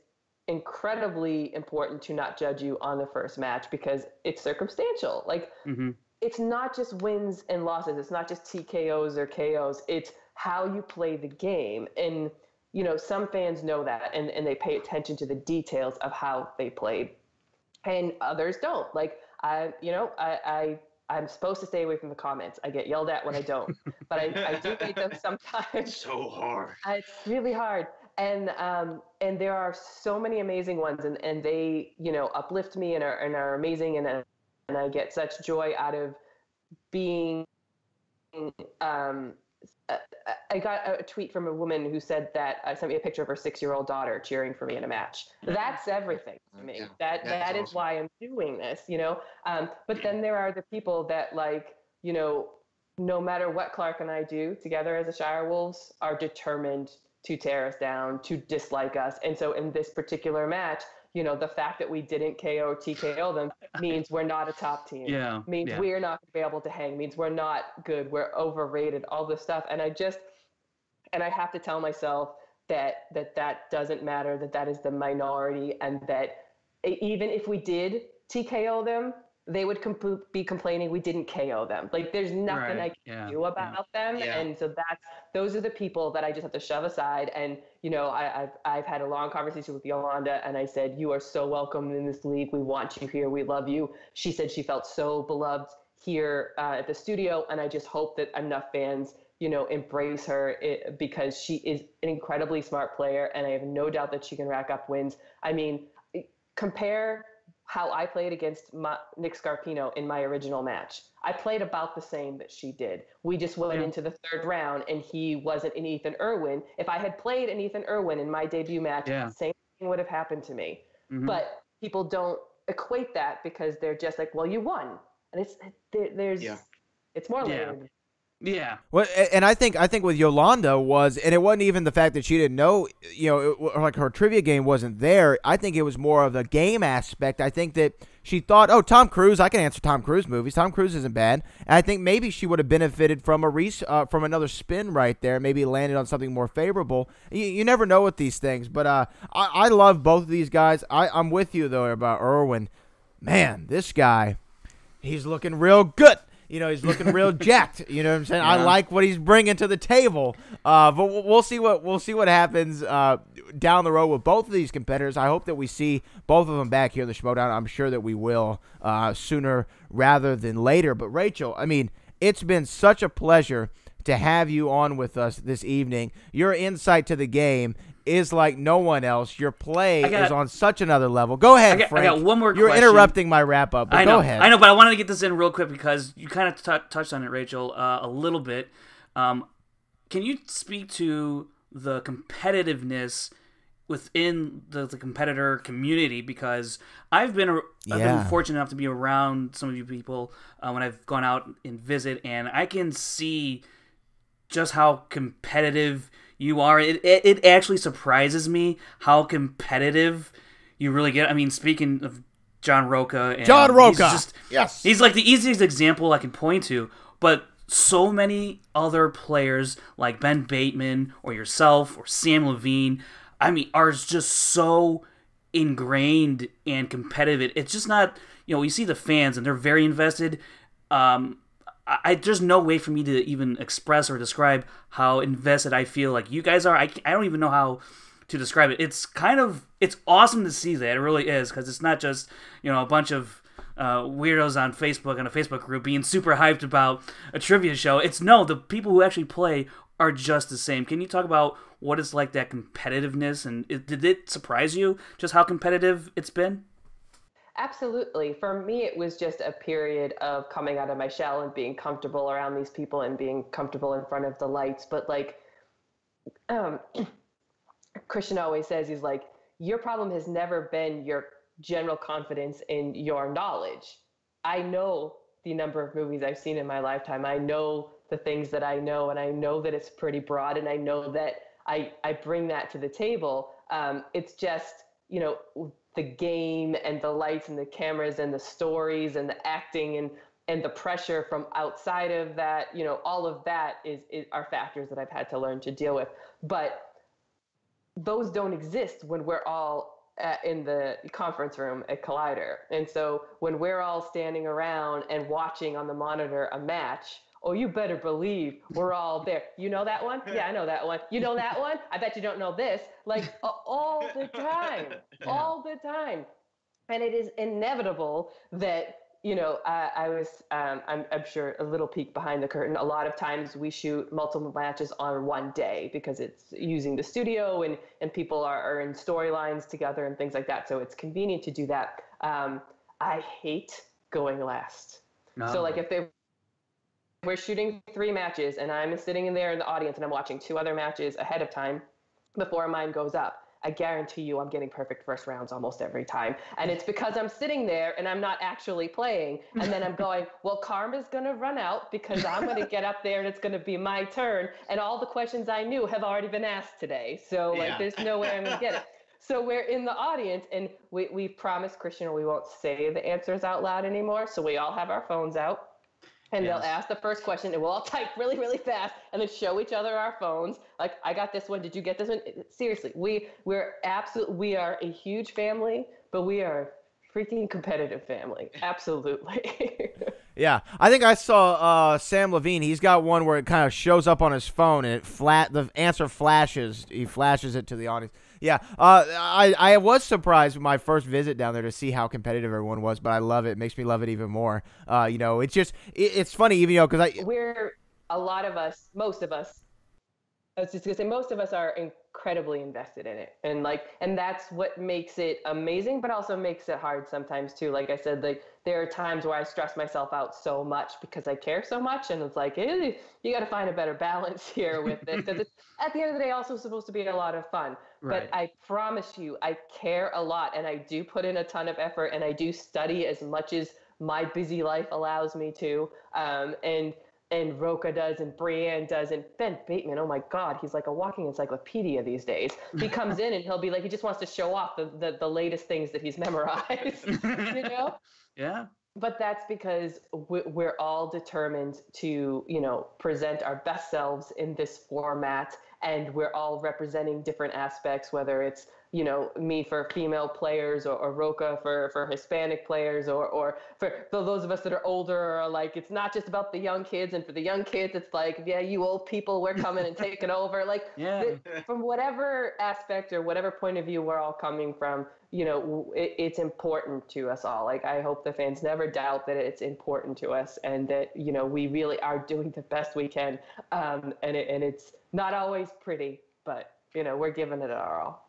incredibly important to not judge you on the first match because it's circumstantial. Like, mm-hmm. it's not just wins and losses. It's not just T K Os or K Os. It's how you play the game. And, you know, some fans know that and, and they pay attention to the details of how they played. And others don't. Like, I, you know, I... I I'm supposed to stay away from the comments. I get yelled at when I don't, but I, I do read them sometimes. It's so hard. It's really hard. And, um, and there are so many amazing ones and, and they, you know, uplift me and are, and are amazing. And, uh, and I get such joy out of being, um, I got a tweet from a woman who said that uh, sent me a picture of her six-year-old daughter cheering for me in a match. That's everything to me. Yeah, that that is awesome. Why I'm doing this, you know. Um, but yeah. then there are the people that, like, you know, no matter what Clark and I do together as the Shire Wolves, are determined to tear us down, to dislike us. And so in this particular match, you know, the fact that we didn't K O or T K O them means we're not a top team. Yeah. Means yeah. we're not available to hang. Means we're not good. We're overrated. All this stuff. And I just, and I have to tell myself that that that doesn't matter. That that is the minority, and that even if we did T K O them, they would com be complaining we didn't K O them. Like, there's nothing right. I can yeah. do about yeah. them. Yeah. And so that's, those are the people that I just have to shove aside. And, you know, I, I've, I've had a long conversation with Yolanda and I said, you are so welcome in this league. We want you here. We love you. She said she felt so beloved here uh, at the studio. And I just hope that enough fans, you know, embrace her it, because she is an incredibly smart player. And I have no doubt that she can rack up wins. I mean, compare how I played against my, Nick Scarpino in my original match. I played about the same that she did. We just went yeah. into the third round, and he wasn't an Ethan Erwin. If I had played an Ethan Erwin in my debut match, yeah. the same thing would have happened to me. Mm-hmm. But people don't equate that because they're just like, well, you won. And it's there, there's yeah. it's more yeah. layered. Yeah. Well, and I think I think with Yolanda was, and it wasn't even the fact that she didn't know, you know, it, like her trivia game wasn't there. I think it was more of the game aspect. I think that she thought, oh, Tom Cruise, I can answer Tom Cruise movies. Tom Cruise isn't bad. And I think maybe she would have benefited from a res uh, from another spin right there, maybe landed on something more favorable. You, you never know with these things, but uh, I, I love both of these guys. I, I'm with you, though, about Erwin. Man, this guy, he's looking real good. You know, he's looking real jacked. You know what I'm saying? Yeah. I like what he's bringing to the table. Uh, but we'll see what we'll see what happens uh, down the road with both of these competitors. I hope that we see both of them back here in the Schmoedown. I'm sure that we will uh, sooner rather than later. But Rachel, I mean, it's been such a pleasure to have you on with us this evening. Your insight to the game is like no one else. Your play got, is on such another level. Go ahead, I got, Frank. I got one more You're question. interrupting my wrap-up, but I know, go ahead. I know, but I wanted to get this in real quick because you kind of t touched on it, Rachel, uh, a little bit. Um, can you speak to the competitiveness within the, the competitor community? Because I've been, I've yeah. been fortunate enough to be around some of you people uh, when I've gone out and visit, and I can see just how competitive you are. It, it it actually surprises me how competitive you really get. I mean, speaking of John Rocha, and John Rocha, he's just, yes, he's like the easiest example I can point to. But so many other players, like Ben Bateman or yourself or Sam Levine, I mean, are just so ingrained and competitive. It's just not, you know, you see the fans and they're very invested. Um, I, there's no way for me to even express or describe how invested I feel like you guys are. I, I don't even know how to describe it. It's kind of, it's awesome to see that. It really is, because it's not just, you know, a bunch of uh, weirdos on Facebook and a Facebook group being super hyped about a trivia show. It's no, the people who actually play are just the same. Can you talk about what it's like, that competitiveness? And it, did it surprise you just how competitive it's been? Absolutely. For me, it was just a period of coming out of my shell and being comfortable around these people and being comfortable in front of the lights. But like um, Christian always says, he's like, your problem has never been your general confidence in your knowledge. I know the number of movies I've seen in my lifetime. I know the things that I know, and I know that it's pretty broad, and I know that I, I bring that to the table. Um, it's just, you know, the game and the lights and the cameras and the stories and the acting and, and the pressure from outside of that, you know, all of that is, is are factors that I've had to learn to deal with. But those don't exist when we're all at, in the conference room at Collider. And so when we're all standing around and watching on the monitor a match, oh, you better believe we're all there. You know that one? Yeah, I know that one. You know that one? I bet you don't know this. Like uh, all the time, all the time. And it is inevitable that, you know, I, I was, um, I'm, I'm sure, a little peek behind the curtain. A lot of times we shoot multiple matches on one day because it's using the studio and, and people are, are in storylines together and things like that. So it's convenient to do that. Um, I hate going last. No. So like if they we're shooting three matches and I'm sitting in there in the audience and I'm watching two other matches ahead of time before mine goes up, I guarantee you I'm getting perfect first rounds almost every time. And it's because I'm sitting there and I'm not actually playing. And then I'm going, well, karma's going to run out because I'm going to get up there and it's going to be my turn. And all the questions I knew have already been asked today. So like, yeah. there's no way I'm going to get it. So we're in the audience and we, we promised Christian we won't say the answers out loud anymore. So we all have our phones out. And yes. they'll ask the first question, and we'll all type really, really fast, and then show each other our phones. Like, I got this one. Did you get this one? Seriously, we we're absolutely we are a huge family, but we are a freaking competitive family. Absolutely. Yeah, I think I saw uh, Sam Levine. He's got one where it kind of shows up on his phone, and it flat the answer flashes. He flashes it to the audience. Yeah, uh, I, I was surprised with my first visit down there to see how competitive everyone was, but I love it. It makes me love it even more. Uh, you know, it's just, it, it's funny, even, you know, because I... We're, a lot of us, most of us, I was just going to say, most of us are incredibly invested in it. And, like, and that's what makes it amazing, but also makes it hard sometimes, too. Like I said, like, there are times where I stress myself out so much because I care so much, and it's like, eh, you got to find a better balance here with this. Because it's, at the end of the day, also supposed to be a lot of fun. Right. But I promise you, I care a lot, and I do put in a ton of effort, and I do study as much as my busy life allows me to, um, and and Rocha does, and Brianne does, and Ben Bateman, oh my God, he's like a walking encyclopedia these days. He comes in, and he'll be like, he just wants to show off the, the, the latest things that he's memorized, you know? Yeah. But that's because we're all determined to, you know, present our best selves in this format and we're all representing different aspects, whether it's, you know, me for female players, or, or Rocha for, for Hispanic players, or, or for those of us that are older, or like, it's not just about the young kids. And for the young kids, it's like, yeah, you old people, we're coming and taking over. Like, yeah. the, from whatever aspect or whatever point of view we're all coming from, you know, it, it's important to us all. Like, I hope the fans never doubt that it's important to us, and that, you know, we really are doing the best we can. Um, and it, and it's not always pretty, but, you know, we're giving it our all.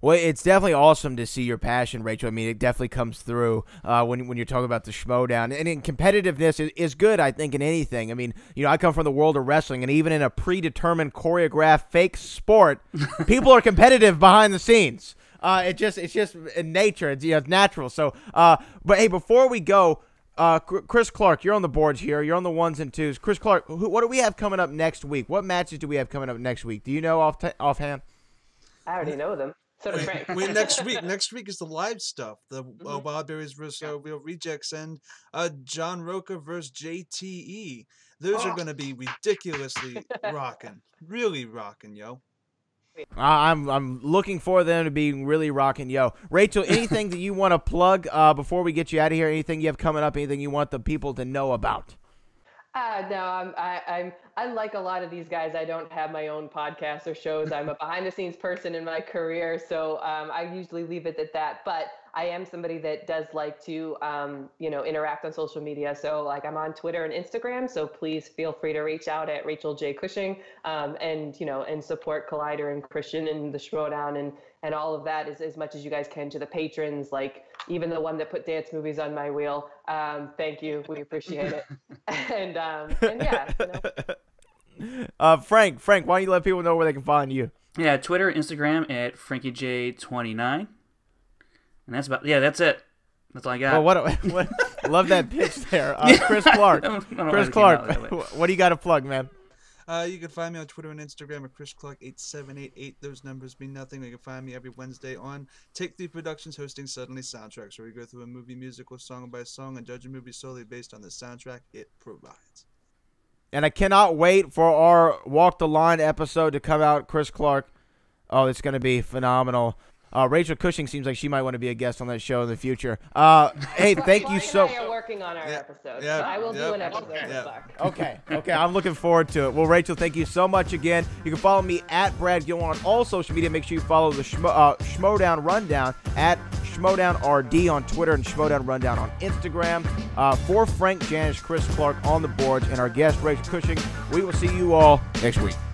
Well, it's definitely awesome to see your passion, Rachel. I mean, it definitely comes through uh, when, when you're talking about the Schmoedown. And in competitiveness is, is good, I think, in anything. I mean, you know, I come from the world of wrestling, and even in a predetermined, choreographed, fake sport, people are competitive behind the scenes. Uh, it just, it's just in nature. It's, you know, it's natural. So, uh, but, hey, before we go, uh, Chris Clark, you're on the boards here. You're on the ones and twos. Chris Clark, who, what do we have coming up next week? What matches do we have coming up next week? Do you know off t offhand? I already know them. So does Frank. we, next week, next week is the live stuff. The mm -hmm. uh, Wild Berries versus yeah. uh, Real Rejects, and uh, John Rocha versus J T E. Those oh. are going to be ridiculously rocking, really rocking, yo. I'm I'm looking for them to be really rocking, yo. Rachel, anything that you want to plug uh, before we get you out of here? Anything you have coming up? Anything you want the people to know about? Uh, no, I'm, I, I'm, unlike a lot of these guys, I don't have my own podcasts or shows. I'm a behind the scenes person in my career. So, um, I usually leave it at that, but I am somebody that does like to, um, you know, interact on social media. So like, I'm on Twitter and Instagram, so please feel free to reach out at Rachel J Cushing, um, and, you know, and support Collider and Christian and the Schmoedown and, and all of that as, as much as you guys can. To the patrons, like, even the one that put dance movies on my wheel, um, thank you. We appreciate it. and, um, and yeah. You know. uh, Frank, Frank, why don't you let people know where they can find you? Yeah, Twitter, Instagram at Frankie J twenty-nine. And that's about, yeah, that's it. That's all I got. Well, what, what, love that pitch there. Uh, Chris Clark. I don't, I don't Chris Clark, what do you got to plug, man? Uh, you can find me on Twitter and Instagram at Chris Clark eight seven eight eight. Those numbers mean nothing. You can find me every Wednesday on Take Three Productions, hosting Suddenly Soundtracks, where we go through a movie, musical, song by song, and judge a movie solely based on the soundtrack it provides. And I cannot wait for our Walk the Line episode to come out, Chris Clark. Oh, it's going to be phenomenal. Uh, Rachel Cushing seems like she might want to be a guest on that show in the future. Uh, hey, thank Chloe you so much. We are working on our yeah, episode. Yeah, so I will yeah, do an episode. Yeah. Okay, okay. I'm looking forward to it. Well, Rachel, thank you so much again. You can follow me at Brad Gilmore on all social media. Make sure you follow the Schmo, uh, Schmoedown Rundown at Schmoedown R D on Twitter and Schmoedown Rundown on Instagram. Uh, for Frank Janisch, Chris Clark on the boards, and our guest, Rachel Cushing, we will see you all next week.